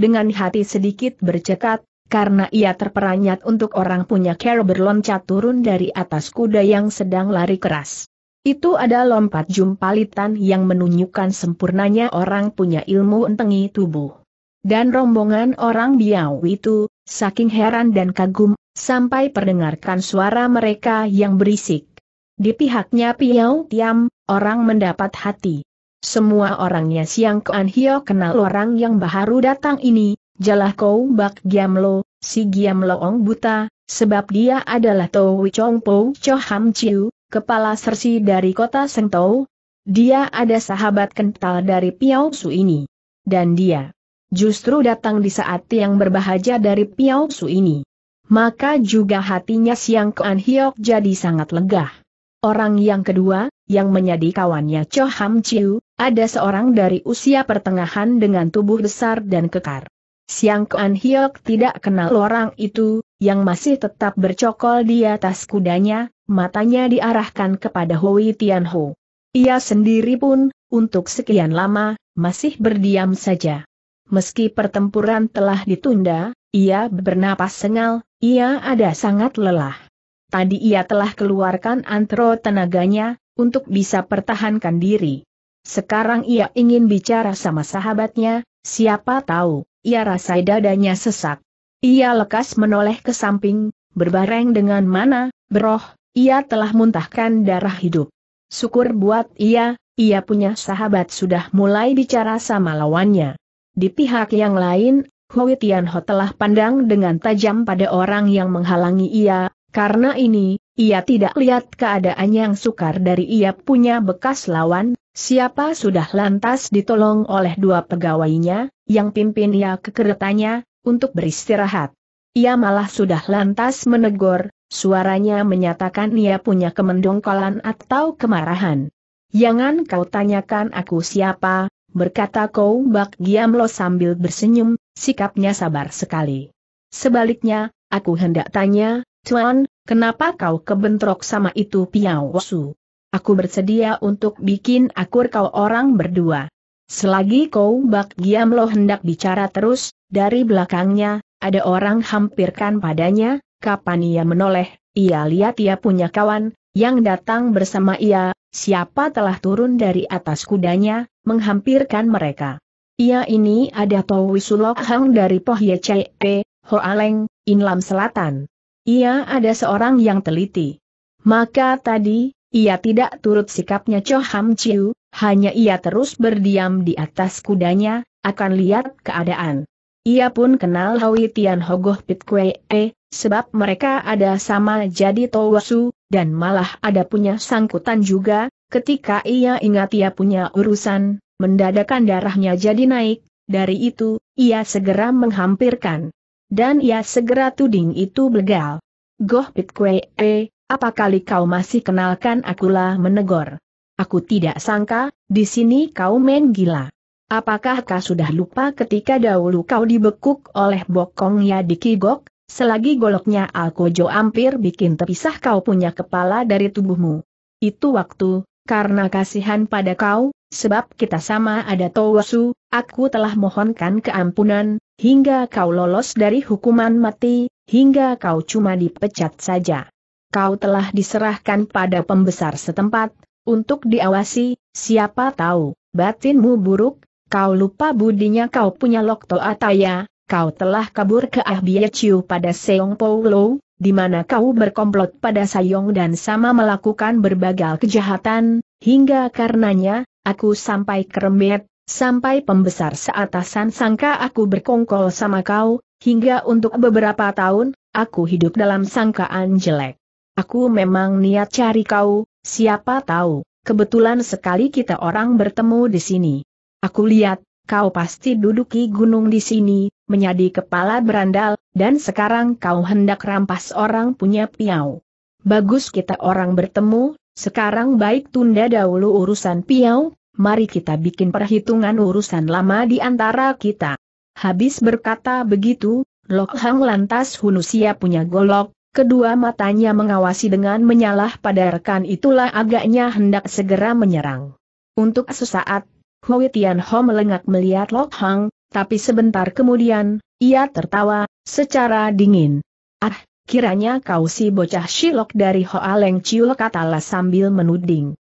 dengan hati sedikit bercekat, karena ia terperanyat untuk orang punya cara berloncat turun dari atas kuda yang sedang lari keras. Itu ada lompat jumpalitan yang menunjukkan sempurnanya orang punya ilmu entengi tubuh. Dan rombongan orang Biao itu, saking heran dan kagum, sampai perdengarkan suara mereka yang berisik. Di pihaknya Piao Tiam, orang mendapat hati. Semua orangnya Siang Kuan Hio kenal orang yang baru datang ini, jalah Kou Bak Giam Lo, si Giam Loong buta, sebab dia adalah Towi Chong Po Choh Kiam Chiu, kepala sersi dari kota Seng Tau. Dia ada sahabat kental dari Piao Su ini. Dan dia justru datang di saat yang berbahagia dari Piao Su ini. Maka juga hatinya Siang Kuan Hiok jadi sangat legah. Orang yang kedua, yang menjadi kawannya Choh Kiam Chiu, ada seorang dari usia pertengahan dengan tubuh besar dan kekar. Siang Kuan Hiok tidak kenal orang itu, yang masih tetap bercokol di atas kudanya, matanya diarahkan kepada Hui Tian Ho. Ia sendiri pun, untuk sekian lama, masih berdiam saja. Meski pertempuran telah ditunda, ia bernapas sengal, ia ada sangat lelah. Tadi ia telah keluarkan antero tenaganya, untuk bisa pertahankan diri. Sekarang ia ingin bicara sama sahabatnya, siapa tahu, ia rasai dadanya sesak. Ia lekas menoleh ke samping, berbareng dengan mana, beroh, ia telah muntahkan darah hidup. Syukur buat ia punya sahabat sudah mulai bicara sama lawannya. Di pihak yang lain, Hui Tian Ho telah pandang dengan tajam pada orang yang menghalangi ia, karena ini, ia tidak lihat keadaan yang sukar dari ia punya bekas lawan, siapa sudah lantas ditolong oleh dua pegawainya, yang pimpin ia ke keretanya, untuk beristirahat. Ia malah sudah lantas menegur. Suaranya menyatakan ia punya kemendongkolan atau kemarahan. "Jangan kau tanyakan aku siapa," berkata Kou Bak Giam Lo sambil bersenyum, sikapnya sabar sekali. "Sebaliknya, aku hendak tanya, Tuan, kenapa kau kebentrok sama itu Piao Su? Aku bersedia untuk bikin akur kau orang berdua." Selagi Kou Bak Giam Lo hendak bicara terus, dari belakangnya, ada orang hampirkan padanya. Kapan ia menoleh, ia lihat ia punya kawan, yang datang bersama ia, siapa telah turun dari atas kudanya, menghampirkan mereka. Ia ini ada Towi Sulok Hang dari Pohye Chepe, Hoaleng, Inlam Selatan. Ia ada seorang yang teliti. Maka tadi, ia tidak turut sikapnya Choh Kiam Chiu, hanya ia terus berdiam di atas kudanya, akan lihat keadaan. Ia pun kenal Hui Tian Ho Goh Pit Kuei, sebab mereka ada sama jadi Towasu, dan malah ada punya sangkutan juga. Ketika ia ingat ia punya urusan, mendadakan darahnya jadi naik, dari itu, ia segera menghampirkan. Dan ia segera tuding itu begal. "Goh Pit Kuei, apa kali kau masih kenalkan akulah," menegur. "Aku tidak sangka, di sini kau main gila. Apakah kau sudah lupa ketika dahulu kau dibekuk oleh bokongnya di Kigok? Selagi goloknya Alkojo hampir bikin terpisah kau punya kepala dari tubuhmu. Itu waktu, karena kasihan pada kau, sebab kita sama ada Towasu, aku telah mohonkan keampunan, hingga kau lolos dari hukuman mati, hingga kau cuma dipecat saja. Kau telah diserahkan pada pembesar setempat, untuk diawasi, siapa tahu, batinmu buruk, kau lupa budinya kau punya Lokto Ataya. Kau telah kabur ke Ahbiaciu pada Seong Paulo, di mana kau berkomplot pada Sayong dan sama melakukan berbagai kejahatan, hingga karenanya, aku sampai kerembet, sampai pembesar seatasan sangka aku berkongkol sama kau, hingga untuk beberapa tahun, aku hidup dalam sangkaan jelek. Aku memang niat cari kau, siapa tahu, kebetulan sekali kita orang bertemu di sini. Aku lihat, kau pasti duduki gunung di sini, menjadi kepala berandal, dan sekarang kau hendak rampas orang punya Piao. Bagus kita orang bertemu, sekarang baik tunda dahulu urusan Piao, mari kita bikin perhitungan urusan lama di antara kita. Habis berkata begitu, Lok Hang lantas hunusia punya golok, kedua matanya mengawasi dengan menyalah pada rekan itulah agaknya hendak segera menyerang. Untuk sesaat, Hui Tian Ho melengak melihat Lok Hang, tapi sebentar kemudian, ia tertawa, secara dingin. Ah, kiranya kau si bocah Shilok dari Hoa Leng Chiu, katalah sambil menuding.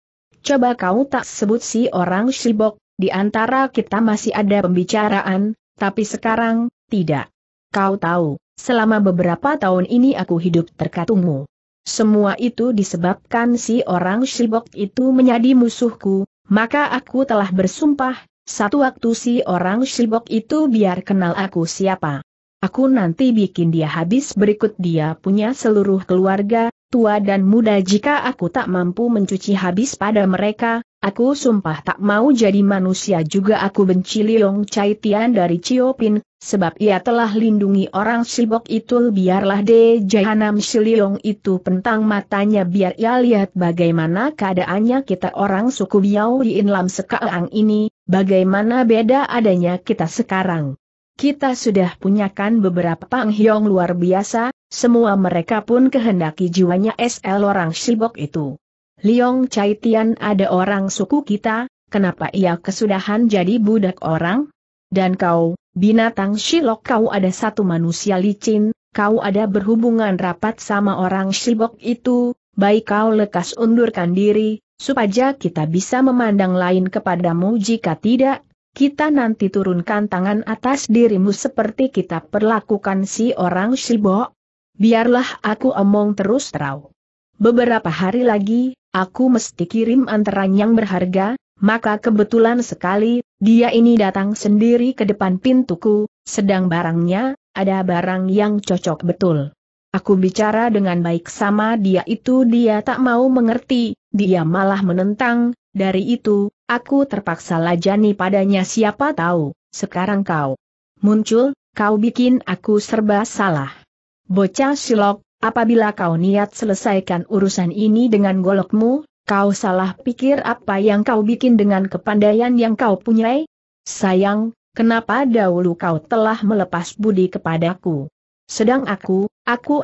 Coba kau tak sebut si orang Shibok, di antara kita masih ada pembicaraan, tapi sekarang, tidak. Kau tahu, selama beberapa tahun ini aku hidup terkatungmu. Semua itu disebabkan si orang Shibok itu menjadi musuhku, maka aku telah bersumpah. Satu waktu si orang Shibok itu biar kenal aku siapa. Aku nanti bikin dia habis berikut dia punya seluruh keluarga, tua dan muda. Jika aku tak mampu mencuci habis pada mereka, aku sumpah tak mau jadi manusia juga. Aku benci Liong Chai Tian dari Ciopin, sebab ia telah lindungi orang Shibok itu. Biarlah de jahanam si Liong itu pentang matanya biar ia lihat bagaimana keadaannya kita orang suku Biao di Inlam sekarang ini. Bagaimana beda adanya kita sekarang? Kita sudah punyakan beberapa panghyong luar biasa, semua mereka pun kehendaki jiwanya SL orang Shibok itu. Liong Chai Tian ada orang suku kita, kenapa ia kesudahan jadi budak orang? Dan kau, binatang Shilok, kau ada satu manusia licin, kau ada berhubungan rapat sama orang Shibok itu, baik kau lekas undurkan diri. Supaya kita bisa memandang lain kepadamu. Jika tidak, kita nanti turunkan tangan atas dirimu seperti kita perlakukan si orang Shibok. Biarlah aku omong terus terau. Beberapa hari lagi, aku mesti kirim antaran yang berharga, maka kebetulan sekali, dia ini datang sendiri ke depan pintuku, sedang barangnya, ada barang yang cocok betul. Aku bicara dengan baik sama dia itu, dia tak mau mengerti. Dia malah menentang, dari itu, aku terpaksa lajani padanya. Siapa tahu, sekarang kau muncul, kau bikin aku serba salah. Bocah Shilok, apabila kau niat selesaikan urusan ini dengan golokmu, kau salah pikir apa yang kau bikin dengan kepandaian yang kau punyai? Sayang, kenapa dahulu kau telah melepas budi kepadaku? Sedang aku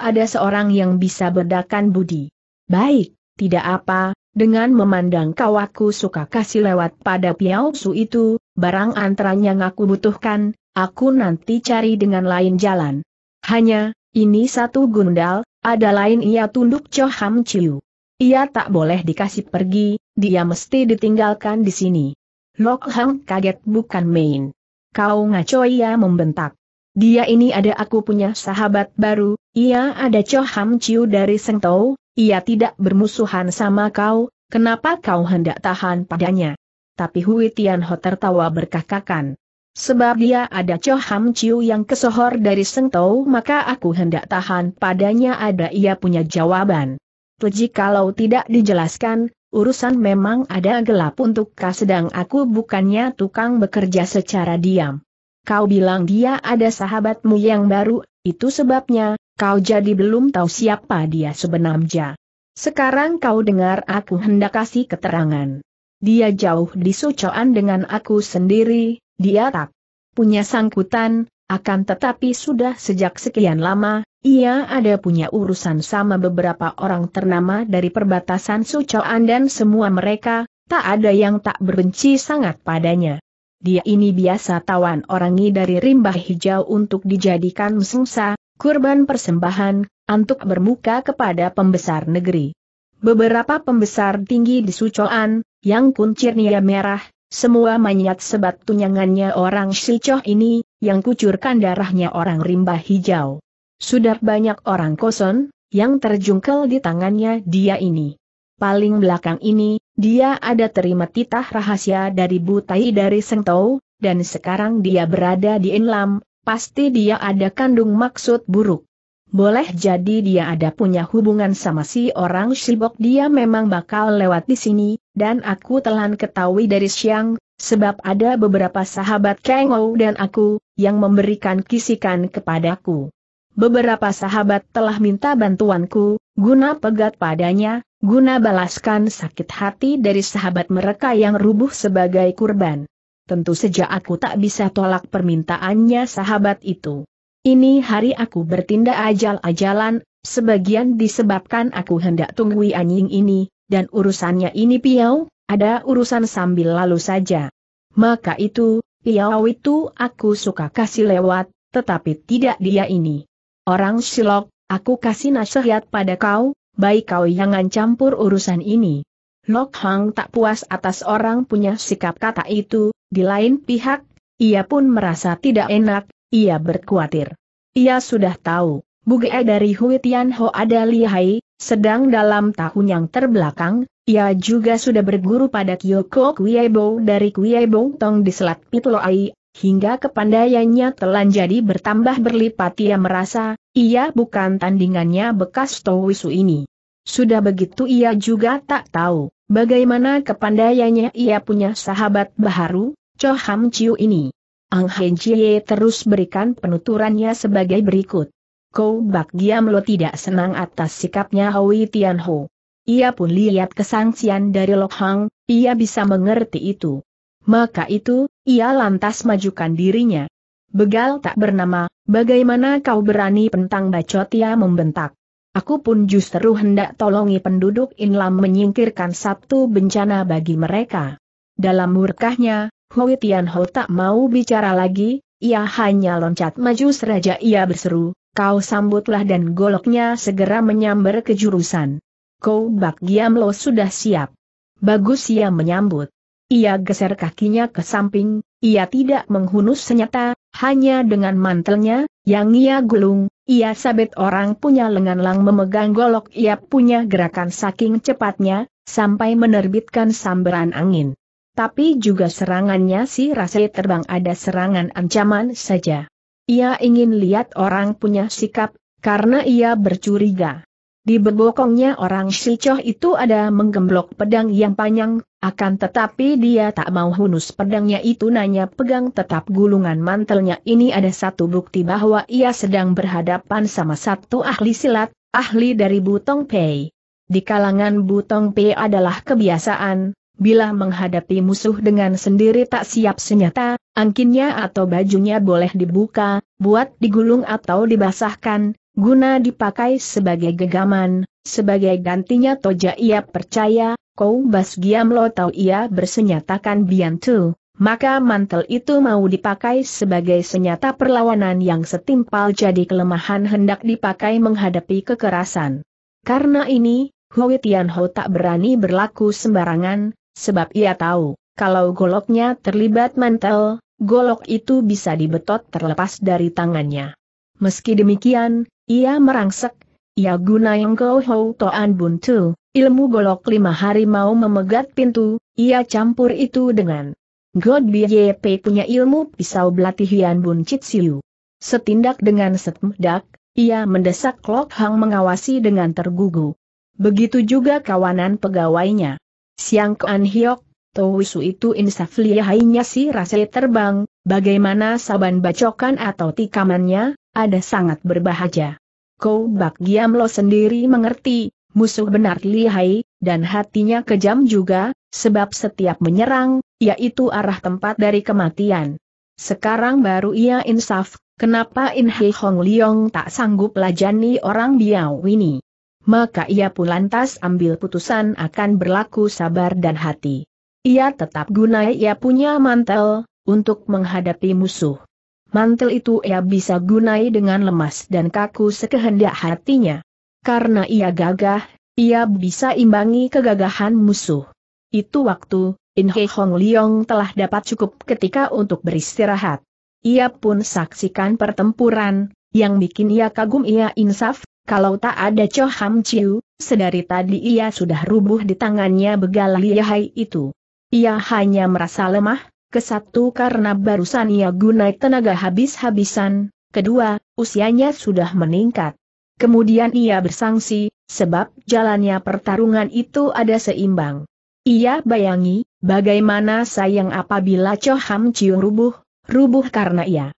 ada seorang yang bisa bedakan budi. Baik, tidak apa. Dengan memandang kau aku suka kasih lewat pada Piao Su itu, barang antaran yang aku butuhkan, aku nanti cari dengan lain jalan. Hanya, ini satu gundal, ada lain ia tunduk Choh Kiam Chiu. Ia tak boleh dikasih pergi, dia mesti ditinggalkan di sini. Lok Hang kaget bukan main. Kau ngaco, ia membentak. Dia ini ada aku punya sahabat baru, ia ada Choh Kiam Chiu dari Seng Tau. Ia tidak bermusuhan sama kau, kenapa kau hendak tahan padanya? Tapi Hui Tian Ho tertawa berkakakan. Sebab dia ada Choh Kiam Chiu yang kesohor dari Seng Tau, maka aku hendak tahan padanya. Ada ia punya jawaban. Teji kalau tidak dijelaskan, urusan memang ada gelap untuk kau, sedang aku bukannya tukang bekerja secara diam. Kau bilang dia ada sahabatmu yang baru, itu sebabnya. Kau jadi belum tahu siapa dia sebenarnya. Sekarang kau dengar aku hendak kasih keterangan. Dia jauh di Sucoan dengan aku sendiri, dia tak punya sangkutan, akan tetapi sudah sejak sekian lama, Ia ada punya urusan sama beberapa orang ternama dari perbatasan Sucoan dan semua mereka, tak ada yang tak berbenci sangat padanya. Dia ini biasa tawan orangi dari rimba hijau untuk dijadikan mesengsa, kurban persembahan, antuk bermuka kepada pembesar negeri. Beberapa pembesar tinggi di Sucoan, yang kuncirnya merah, semua manyat sebat tunyangannya orang Sicoh ini, yang kucurkan darahnya orang rimba hijau. Sudah banyak orang kosong, yang terjungkel di tangannya dia ini. Paling belakang ini, dia ada terima titah rahasia dari Butai dari Seng Tau, dan sekarang dia berada di Inlam, pasti dia ada kandung maksud buruk. Boleh jadi dia ada punya hubungan sama si orang Shibok, dia memang bakal lewat di sini, dan aku telan ketahui dari siang, sebab ada beberapa sahabat Kengou dan aku, yang memberikan kisikan kepadaku. Beberapa sahabat telah minta bantuanku, guna pegat padanya, guna balaskan sakit hati dari sahabat mereka yang rubuh sebagai kurban. Tentu saja aku tak bisa tolak permintaannya sahabat itu. Ini hari aku bertindak ajal-ajalan, sebagian disebabkan aku hendak tunggui anjing ini, dan urusannya ini Piao, ada urusan sambil lalu saja. Maka itu, Piao itu aku suka kasih lewat, tetapi tidak dia ini. Orang Silok, aku kasih nasihat pada kau, baik kau jangan campur urusan ini. Lok Hang tak puas atas orang punya sikap kata itu, di lain pihak, ia pun merasa tidak enak, ia berkhawatir. Ia sudah tahu, buge dari Hui Tian Ho ada lihai, sedang dalam tahun yang terbelakang, ia juga sudah berguru pada Kyoko Kweichow dari Kweichow Tong di Selat Pitloai, hingga kepandaiannya telan jadi bertambah berlipat. Ia merasa, ia bukan tandingannya bekas Towisu ini. Sudah begitu ia juga tak tahu, bagaimana kepandaiannya ia punya sahabat baru, Choh Kiam Chiu ini. Ang Heijie terus berikan penuturannya sebagai berikut. Kou Bak Giam Lo tidak senang atas sikapnya Hui Tian Ho. Ia pun lihat kesangsian dari Lok Hang, ia bisa mengerti itu. Maka itu, ia lantas majukan dirinya. Begal tak bernama, bagaimana kau berani pentang bacot, ia membentak. Aku pun justru hendak tolongi penduduk Inlam menyingkirkan satu bencana bagi mereka. Dalam murkahnya, Hui Tian Ho tak mau bicara lagi, ia hanya loncat maju seraja ia berseru, kau sambutlah, dan goloknya segera menyambar ke jurusan. Kou Bak Giam Lo sudah siap. Bagus ia menyambut. Ia geser kakinya ke samping, ia tidak menghunus senjata, hanya dengan mantelnya, yang ia gulung, ia sabet orang punya lengan lang memegang golok. Ia punya gerakan saking cepatnya, sampai menerbitkan sambaran angin. Tapi juga serangannya si rase terbang, ada serangan ancaman saja. Ia ingin lihat orang punya sikap, karena ia bercuriga. Di berbokongnya orang Sicoh itu ada menggemblok pedang yang panjang, akan tetapi dia tak mau hunus pedangnya itu, nanya pegang tetap gulungan mantelnya ini. Ada satu bukti bahwa ia sedang berhadapan sama satu ahli silat, ahli dari Butong Pai. Di kalangan Butong Pai adalah kebiasaan, bila menghadapi musuh dengan sendiri tak siap senjata, angkinnya atau bajunya boleh dibuka, buat digulung atau dibasahkan, guna dipakai sebagai gegaman, sebagai gantinya toja. Ia percaya, Kou Bak Giam Lo tahu ia bersenjatakan Biantu, maka mantel itu mau dipakai sebagai senjata perlawanan yang setimpal jadi kelemahan hendak dipakai menghadapi kekerasan. Karena ini, Hui Tian Ho tak berani berlaku sembarangan, sebab ia tahu, kalau goloknya terlibat mantel, golok itu bisa dibetot terlepas dari tangannya. Meski demikian, ia merangsek, ia guna yang Go Hou Toan Buntu, ilmu golok lima hari mau memegat pintu, ia campur itu dengan God BJP punya ilmu pisau belatihian Bun Chitsiu. Setindak dengan setmedak, ia mendesak Lok Hang mengawasi dengan tergugu. Begitu juga kawanan pegawainya. Siang Kuan Hiok, Towisu itu insaf lihainya si rase terbang, bagaimana saban bacokan atau tikamannya, ada sangat berbahaya. Kou Bak Giam Lo sendiri mengerti, musuh benar lihai, dan hatinya kejam juga, sebab setiap menyerang, yaitu arah tempat dari kematian. Sekarang baru ia insaf, Kenapa In Hei Hong Liong tak sanggup lajani orang Biao ini? Maka ia pun lantas ambil putusan akan berlaku sabar dan hati. Ia tetap gunai ia punya mantel untuk menghadapi musuh. Mantel itu ia bisa gunai dengan lemas dan kaku sekehendak hatinya. Karena ia gagah, ia bisa imbangi kegagahan musuh. Itu waktu In Hei Hong Liong telah dapat cukup ketika untuk beristirahat. Ia pun saksikan pertempuran, yang bikin ia kagum ia insaf, kalau tak ada Choh Kiam Chiu, sedari tadi ia sudah rubuh di tangannya begal lihai itu. Ia hanya merasa lemah, kesatu karena barusan ia gunai tenaga habis-habisan, kedua, usianya sudah meningkat. Kemudian ia bersangsi, sebab jalannya pertarungan itu ada seimbang. Ia bayangi, bagaimana sayang apabila Choh Kiam Chiu rubuh karena ia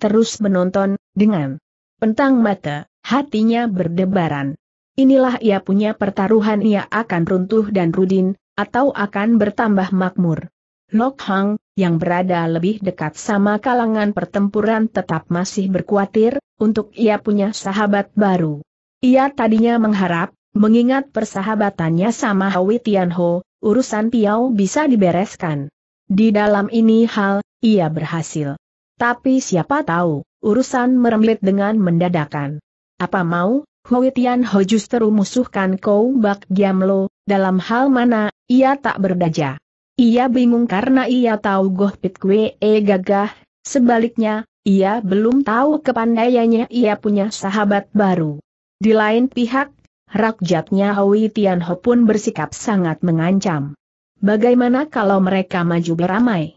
terus menonton, dengan pentang mata, hatinya berdebaran. Inilah ia punya pertaruhan, ia akan runtuh dan rudin, atau akan bertambah makmur. Lok Hang, yang berada lebih dekat sama kalangan pertempuran tetap masih berkuatir, untuk ia punya sahabat baru. Ia tadinya mengharap, mengingat persahabatannya sama Hui Tian Ho, urusan Piao bisa dibereskan. Di dalam ini hal, ia berhasil. Tapi siapa tahu, urusan merembet dengan mendadakan. Apa mau, Hui Tian Ho justru musuhkan Kou Bak Giam Lo, dalam hal mana, ia tak berdaja. Ia bingung karena ia tahu Goh Pit Kuei gagah, sebaliknya, ia belum tahu kepandaiannya ia punya sahabat baru. Di lain pihak, rakyatnya Hui Tian Ho pun bersikap sangat mengancam. Bagaimana kalau mereka maju beramai?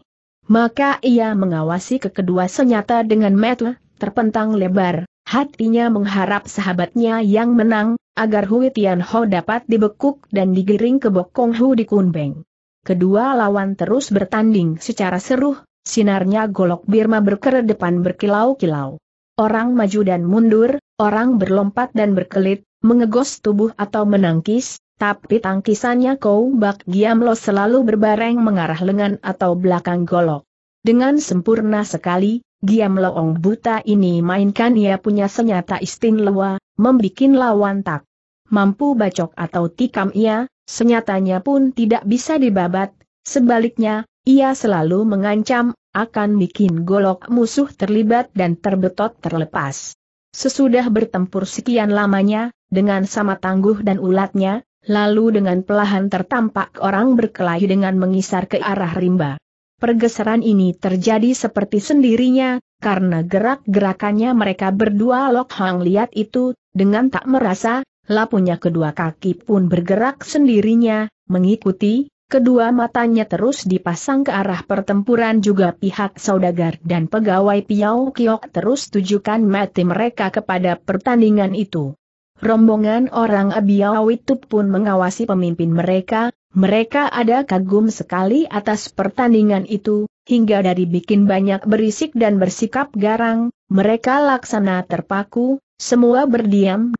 Maka ia mengawasi kedua senjata dengan mata terpentang lebar, hatinya mengharap sahabatnya yang menang, agar Hui Tian Ho dapat dibekuk dan digiring ke bokong Hu di Kunbeng. Kedua lawan terus bertanding secara seruh, sinarnya golok Birma berkeredepan berkilau-kilau. Orang maju dan mundur, orang berlompat dan berkelit, mengegos tubuh atau menangkis, tapi tangkisannya Kou Bak Giam Lo selalu berbareng mengarah lengan atau belakang golok. Dengan sempurna sekali, Giam Lo Ong buta ini mainkan ia punya senjata istinlewa, membikin lawan tak mampu bacok atau tikam ia, senyatanya pun tidak bisa dibabat, sebaliknya, ia selalu mengancam, akan bikin golok musuh terlibat dan terbetot terlepas. Sesudah bertempur sekian lamanya, dengan sama tangguh dan ulatnya, lalu dengan perlahan tertampak orang berkelahi dengan mengisar ke arah rimba. Pergeseran ini terjadi seperti sendirinya, karena gerak-gerakannya mereka berdua. Lok Hang lihat itu, dengan tak merasa, lapunya kedua kaki pun bergerak sendirinya, mengikuti, kedua matanya terus dipasang ke arah pertempuran juga. Pihak saudagar dan pegawai Piao Kiok terus tujukan mata mereka kepada pertandingan itu. Rombongan orang Biao itu pun mengawasi pemimpin mereka, mereka ada kagum sekali atas pertandingan itu, hingga dari bikin banyak berisik dan bersikap garang, mereka laksana terpaku, semua berdiam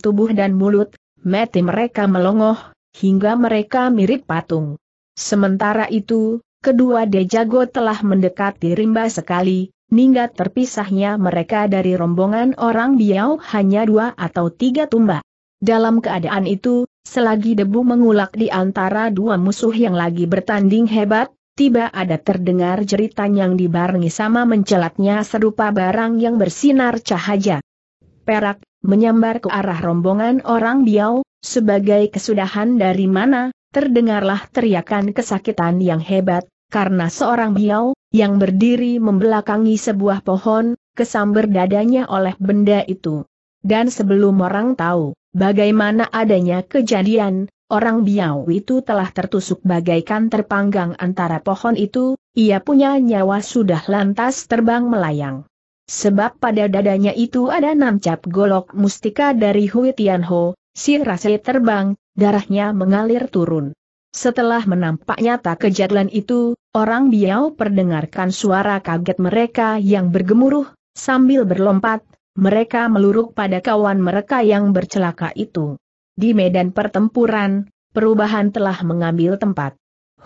tubuh dan mulut, mata mereka melongoh, hingga mereka mirip patung. Sementara itu, kedua dejago telah mendekati rimba sekali, ninggat terpisahnya mereka dari rombongan orang Biao hanya 2 atau 3 tumbak. Dalam keadaan itu, selagi debu mengulak di antara dua musuh yang lagi bertanding hebat, tiba ada terdengar jeritan yang dibarengi sama mencelatnya serupa barang yang bersinar cahaya perak, menyambar ke arah rombongan orang Biao. Sebagai kesudahan dari mana, terdengarlah teriakan kesakitan yang hebat, karena seorang Biao, yang berdiri membelakangi sebuah pohon, kesambar dadanya oleh benda itu. Dan sebelum orang tahu, bagaimana adanya kejadian, orang Biao itu telah tertusuk bagaikan terpanggang antara pohon itu, ia punya nyawa sudah lantas terbang melayang. Sebab pada dadanya itu ada 6 cap golok mustika dari Hui Tian Ho. Si Rase terbang, darahnya mengalir turun. Setelah menampak nyata kejadian itu, orang Biao perdengarkan suara kaget mereka yang bergemuruh, sambil berlompat, mereka meluruk pada kawan mereka yang bercelaka itu. Di medan pertempuran, perubahan telah mengambil tempat.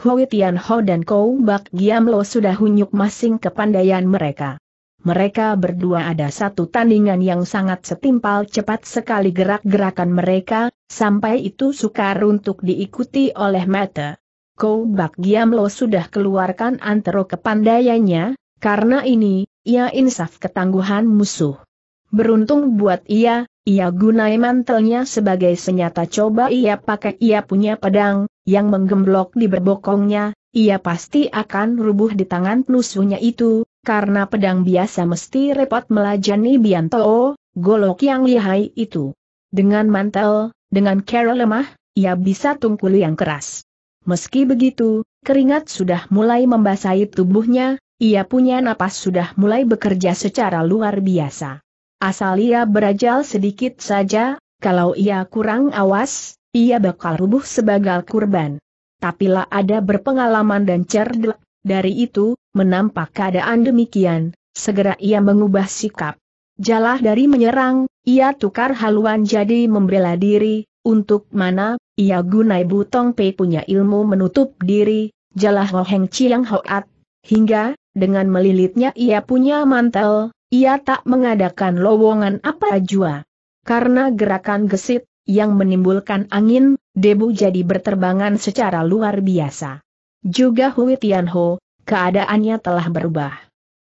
Hui Tian Ho dan Kou Bak Giam Lo sudah hunyuk masing kepandaian mereka. mereka berdua ada satu tandingan yang sangat setimpal, cepat sekali gerak-gerakan mereka, sampai itu sukar untuk diikuti oleh mata. Kou Bak Giam Lo sudah keluarkan antero kepandaiannya, karena ini, ia insaf ketangguhan musuh. Beruntung buat ia gunai mantelnya sebagai senjata, coba ia pakai ia punya pedang, yang menggemblok di berbokongnya, ia pasti akan rubuh di tangan pelusunya itu. Karena pedang biasa mesti repot melajani Biantoo, golok yang lihai itu. Dengan mantel, dengan cara lemah, ia bisa tungkul yang keras. Meski begitu, keringat sudah mulai membasahi tubuhnya, ia punya napas sudah mulai bekerja secara luar biasa. Asal ia berajal sedikit saja, kalau ia kurang awas, ia bakal rubuh sebagai kurban. Tapilah ada berpengalaman dan cerdik. Dari itu, menampak keadaan demikian, segera ia mengubah sikap. Jalah dari menyerang, ia tukar haluan jadi membela diri, untuk mana, ia gunai Butong Pai punya ilmu menutup diri, jalah Hoheng Chiang Hoat, hingga, dengan melilitnya ia punya mantel, ia tak mengadakan lowongan apa jua. Karena gerakan gesit, yang menimbulkan angin, debu jadi berterbangan secara luar biasa. Juga Hui Tian Ho, keadaannya telah berubah.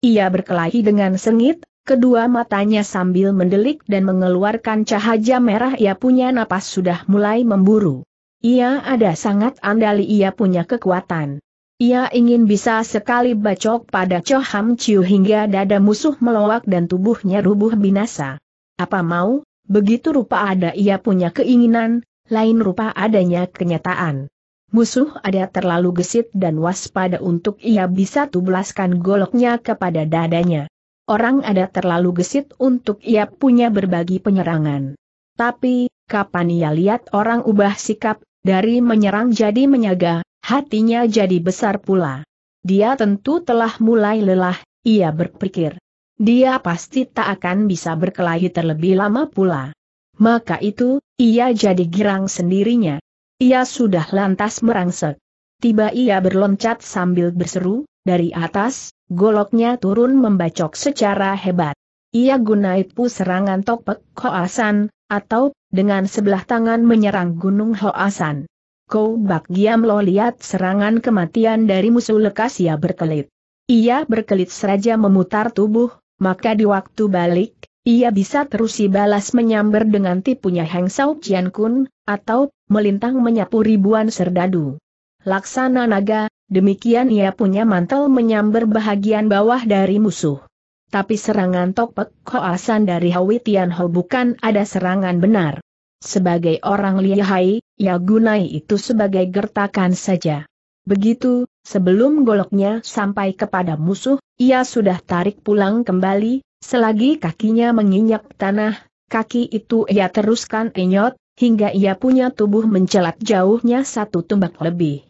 Ia berkelahi dengan sengit, kedua matanya sambil mendelik dan mengeluarkan cahaya merah, ia punya napas sudah mulai memburu. Ia ada sangat andali ia punya kekuatan. Ia ingin bisa sekali bacok pada Choh Kiam Chiu hingga dada musuh melowak dan tubuhnya rubuh binasa. Apa mau, begitu rupa ada ia punya keinginan, lain rupa adanya kenyataan. Musuh ada terlalu gesit dan waspada untuk ia bisa tublaskan goloknya kepada dadanya. Orang ada terlalu gesit untuk ia punya berbagi penyerangan. Tapi, kapan ia lihat orang ubah sikap, dari menyerang jadi menyaga, hatinya jadi besar pula. Dia tentu telah mulai lelah, ia berpikir. Dia pasti tak akan bisa berkelahi terlebih lama pula. Maka itu, ia jadi girang sendirinya. Ia sudah lantas merangsek. Tiba ia berloncat sambil berseru, dari atas, goloknya turun membacok secara hebat. Ia gunai pu serangan topek Hoasan, atau, dengan sebelah tangan menyerang gunung Hoasan. Kou Bak Giam Lo lihat serangan kematian dari musuh lekas ia berkelit. Ia berkelit seraja memutar tubuh, maka di waktu balik, ia bisa terus balas menyambar dengan tipunya Heng Sao Jian Kun, atau, melintang menyapu ribuan serdadu. Laksana naga, demikian ia punya mantel menyambar bahagian bawah dari musuh. Tapi serangan topek Hoasan dari Hui Tian Ho bukan ada serangan benar. Sebagai orang lihai, ia gunai itu sebagai gertakan saja. Begitu, sebelum goloknya sampai kepada musuh, ia sudah tarik pulang kembali, selagi kakinya menginjak tanah, kaki itu ia teruskan enyot, hingga ia punya tubuh mencelat jauhnya satu tombak lebih.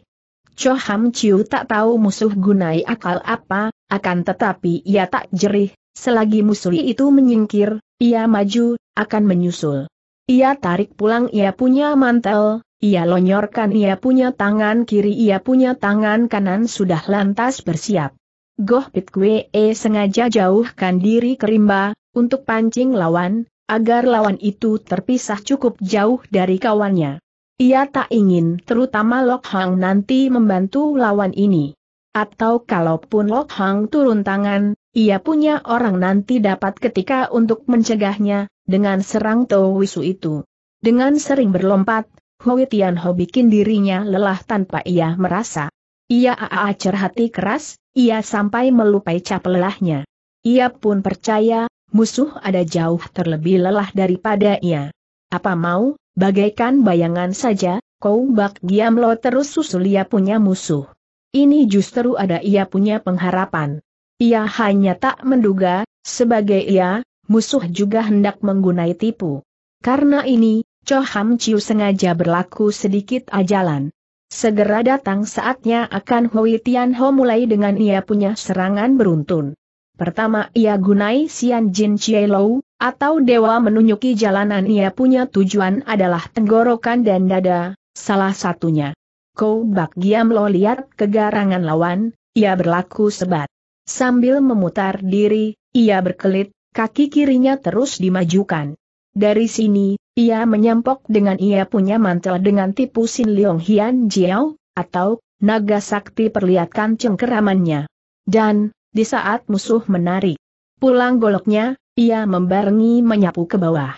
Choh Kiam Chiu tak tahu musuh gunai akal apa, akan tetapi ia tak jerih, selagi musuh itu menyingkir, ia maju, akan menyusul. Ia tarik pulang ia punya mantel, ia lonyorkan ia punya tangan kiri, ia punya tangan kanan sudah lantas bersiap. Goh Pit Kuei sengaja jauhkan diri ke rimba, untuk pancing lawan, agar lawan itu terpisah cukup jauh dari kawannya. Ia tak ingin terutama Lok Hang nanti membantu lawan ini. Atau kalaupun Lok Hang turun tangan, ia punya orang nanti dapat ketika untuk mencegahnya, dengan serang Towisu itu. Dengan sering berlompat, Hui Tian Ho bikin dirinya lelah tanpa ia merasa. Ia aacer hati keras, ia sampai melupai cap lelahnya. Ia pun percaya, musuh ada jauh terlebih lelah daripada ia. Apa mau, bagaikan bayangan saja, Kou Bak Giam Lo terus susul ia punya musuh. Ini justru ada ia punya pengharapan. Ia hanya tak menduga, sebagai ia, musuh juga hendak menggunai tipu. Karena ini, Choh Kiam Chiu sengaja berlaku sedikit ajalan. Segera datang saatnya akan Hui Tian Ho mulai dengan ia punya serangan beruntun. Pertama ia gunai Sian Jin Chie Lou, atau dewa menunjuki jalanan ia punya tujuan adalah tenggorokan dan dada, salah satunya. Kou Bak Giam Lo lihat kegarangan lawan, ia berlaku sebat. Sambil memutar diri, Ia berkelit, kaki kirinya terus dimajukan. Dari sini, ia menyampok dengan ia punya mantel dengan tipu Sin Leong Hian Jiao, atau naga sakti perlihatkan cengkeramannya. Dan, di saat musuh menarik pulang goloknya, ia membarengi menyapu ke bawah.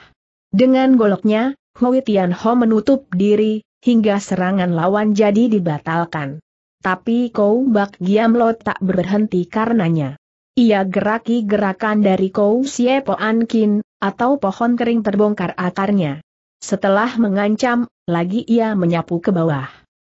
Dengan goloknya, Hui Tian Ho menutup diri, hingga serangan lawan jadi dibatalkan. Tapi Kou Bak Giam Lo tak berhenti karenanya. Ia geraki gerakan dari Kou Sie Poan Kin, atau pohon kering terbongkar akarnya. Setelah mengancam, lagi ia menyapu ke bawah.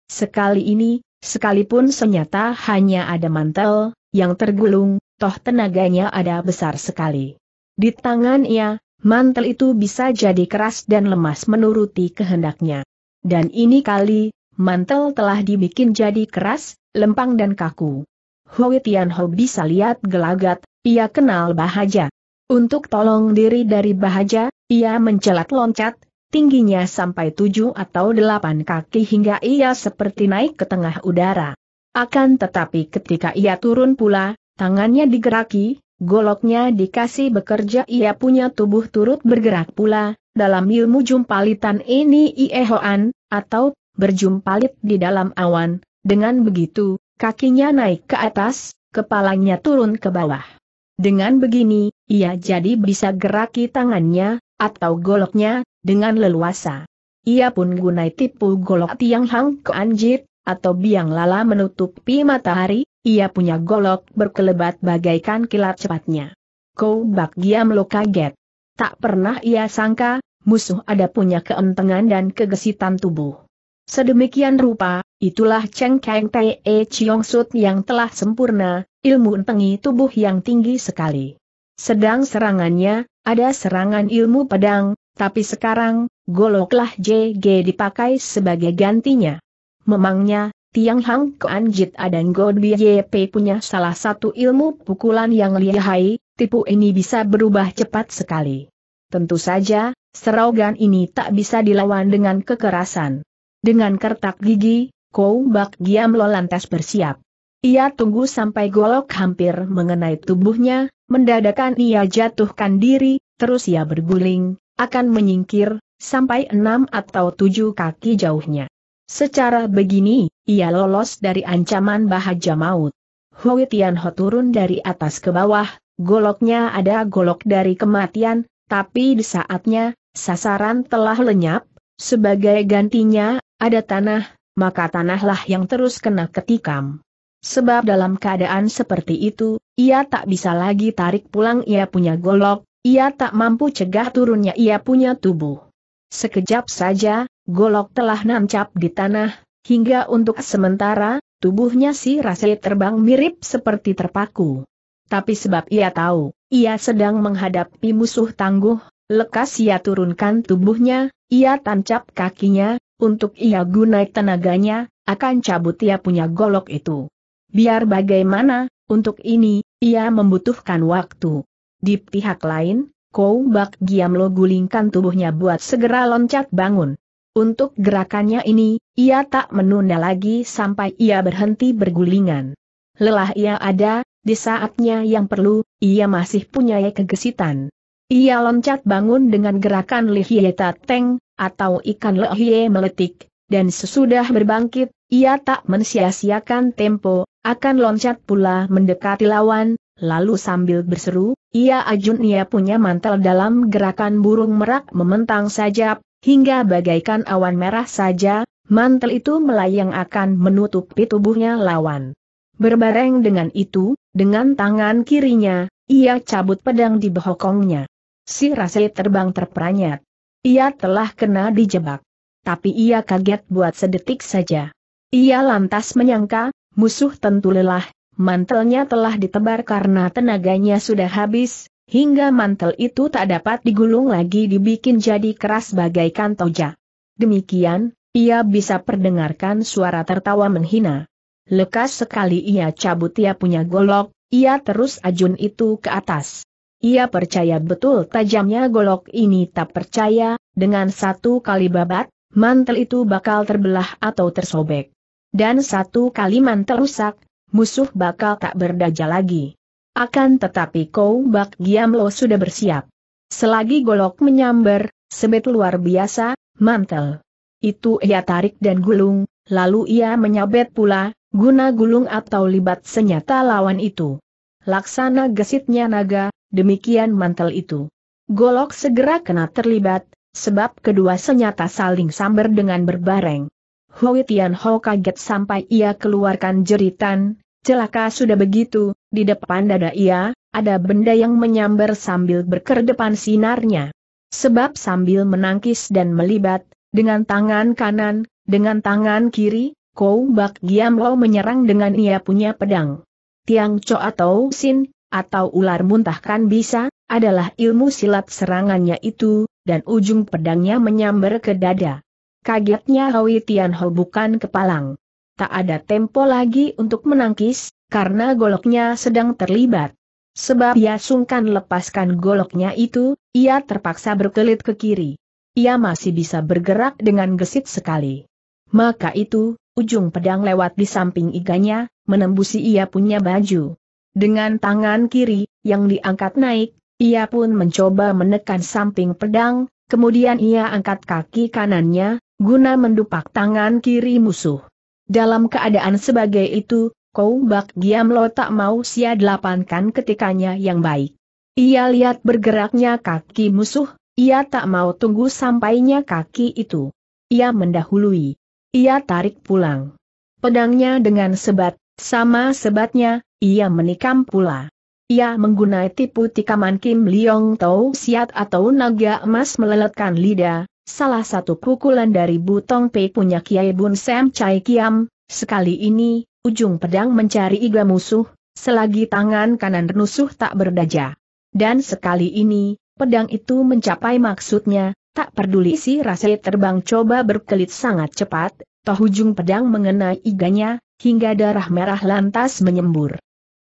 Sekali ini, sekalipun senjata hanya ada mantel yang tergulung, toh tenaganya ada besar sekali. Di tangan ia, mantel itu bisa jadi keras dan lemas menuruti kehendaknya. Dan ini kali, mantel telah dibikin jadi keras, lempang dan kaku. Hui Tian Ho bisa lihat gelagat, ia kenal bahaya. Untuk tolong diri dari bahaya, ia mencelat-loncat, tingginya sampai 7 atau 8 kaki hingga ia seperti naik ke tengah udara. Akan tetapi ketika ia turun pula, tangannya digeraki, goloknya dikasih bekerja, ia punya tubuh turut bergerak pula. Dalam ilmu jumpalitan ini Iehoan, atau berjumpalit di dalam awan, dengan begitu, kakinya naik ke atas, kepalanya turun ke bawah. Dengan begini, ia jadi bisa geraki tangannya, atau goloknya, dengan leluasa. Ia pun gunai tipu golok Tiang Hang Keanjit, atau biang lala menutupi matahari, ia punya golok berkelebat bagaikan kilat cepatnya. Kou Bak Giam Lo kaget. Tak pernah ia sangka, musuh ada punya keentengan dan kegesitan tubuh. Sedemikian rupa, itulah Cheng Kang Tae Chiong Sut yang telah sempurna, ilmu entengi tubuh yang tinggi sekali. Sedang serangannya, ada serangan ilmu pedang, tapi sekarang, goloklah JG dipakai sebagai gantinya. Memangnya, Tiang Hang Keanjit dan God BJP punya salah satu ilmu pukulan yang lihai, tipu ini bisa berubah cepat sekali. Tentu saja, serogan ini tak bisa dilawan dengan kekerasan. Dengan kertak gigi, Kou Bak Giam Lo lantas bersiap. Ia tunggu sampai golok hampir mengenai tubuhnya, mendadakan ia jatuhkan diri, terus ia berguling, akan menyingkir, sampai 6 atau 7 kaki jauhnya. Secara begini, ia lolos dari ancaman bahaya maut. Hui Tian Ho turun dari atas ke bawah, goloknya ada golok dari kematian, tapi di saatnya, sasaran telah lenyap, sebagai gantinya, ada tanah, maka tanahlah yang terus kena ketikam. Sebab dalam keadaan seperti itu, ia tak bisa lagi tarik pulang ia punya golok, ia tak mampu cegah turunnya ia punya tubuh. Sekejap saja, golok telah nancap di tanah, hingga untuk sementara, tubuhnya si Rase terbang mirip seperti terpaku. Tapi sebab ia tahu, ia sedang menghadapi musuh tangguh, lekas ia turunkan tubuhnya, ia tancap kakinya, untuk ia gunai tenaganya, akan cabut ia punya golok itu. Biar bagaimana, untuk ini, ia membutuhkan waktu. Di pihak lain, Kou Bak Giam Lo gulingkan tubuhnya buat segera loncat bangun. Untuk gerakannya ini, ia tak menunda lagi sampai ia berhenti bergulingan. Lelah ia ada, di saatnya yang perlu, ia masih punya kegesitan. Ia loncat bangun dengan gerakan lihye tateng, atau ikan lihye meletik, dan sesudah berbangkit, ia tak mensia-siakan tempo, akan loncat pula mendekati lawan, lalu sambil berseru, ia ajun ia punya mantel dalam gerakan burung merak mementang sajap, hingga bagaikan awan merah saja, mantel itu melayang akan menutupi tubuhnya lawan. Berbareng dengan itu, dengan tangan kirinya, ia cabut pedang di behokongnya. Si Rase terbang terperanyat. Ia telah kena dijebak. Tapi ia kaget buat sedetik saja. Ia lantas menyangka, musuh tentu lelah, mantelnya telah ditebar karena tenaganya sudah habis, hingga mantel itu tak dapat digulung lagi dibikin jadi keras bagaikan toja. Demikian, ia bisa perdengarkan suara tertawa menghina. Lekas sekali ia cabut ia punya golok, ia terus ajun itu ke atas. Ia percaya betul tajamnya golok ini tak percaya, dengan satu kali babat, mantel itu bakal terbelah atau tersobek. Dan satu kali mantel rusak, musuh bakal tak berdaya lagi. Akan tetapi Kou Bak Giam Lo sudah bersiap. Selagi golok menyambar, sebet luar biasa, mantel. Itu ia tarik dan gulung, lalu ia menyabet pula, guna gulung atau libat senjata lawan itu. Laksana gesitnya naga, demikian mantel itu. Golok segera kena terlibat, sebab kedua senjata saling sambar dengan berbareng. Hui Tian Ho kaget sampai ia keluarkan jeritan, celaka sudah begitu, di depan dada ia, ada benda yang menyambar sambil berkerdepan sinarnya. Sebab sambil menangkis dan melibat, dengan tangan kanan, dengan tangan kiri, Kou Bak Giam Lo menyerang dengan ia punya pedang. Tiang Cho atau Sin, atau ular muntahkan bisa, adalah ilmu silat serangannya itu, dan ujung pedangnya menyambar ke dada. Kagetnya Hui Tian Ho bukan kepalang. Tak ada tempo lagi untuk menangkis, karena goloknya sedang terlibat. Sebab ia sungkan lepaskan goloknya itu, ia terpaksa berkelit ke kiri. Ia masih bisa bergerak dengan gesit sekali. Maka itu, ujung pedang lewat di samping iganya, menembusi ia punya baju. Dengan tangan kiri, yang diangkat naik, ia pun mencoba menekan samping pedang, kemudian ia angkat kaki kanannya, guna mendupak tangan kiri musuh. Dalam keadaan sebagai itu, Kou Bak Giam Lo tak mau sia-delapankan ketikanya yang baik. Ia lihat bergeraknya kaki musuh, ia tak mau tunggu sampainya kaki itu. Ia mendahului. Ia tarik pulang pedangnya dengan sebat, sama sebatnya, ia menikam pula. Ia menggunai tipu tikaman Kim Liong Tau Siat atau naga emas meleletkan lidah, salah satu pukulan dari Butong Pai punya Kiai Bun Sam Chai Kiam. Sekali ini, ujung pedang mencari iga musuh, selagi tangan kanan nusuh tak berdaja. Dan sekali ini, pedang itu mencapai maksudnya. Tak peduli si rase terbang coba berkelit sangat cepat, toh ujung pedang mengenai iganya, hingga darah merah lantas menyembur.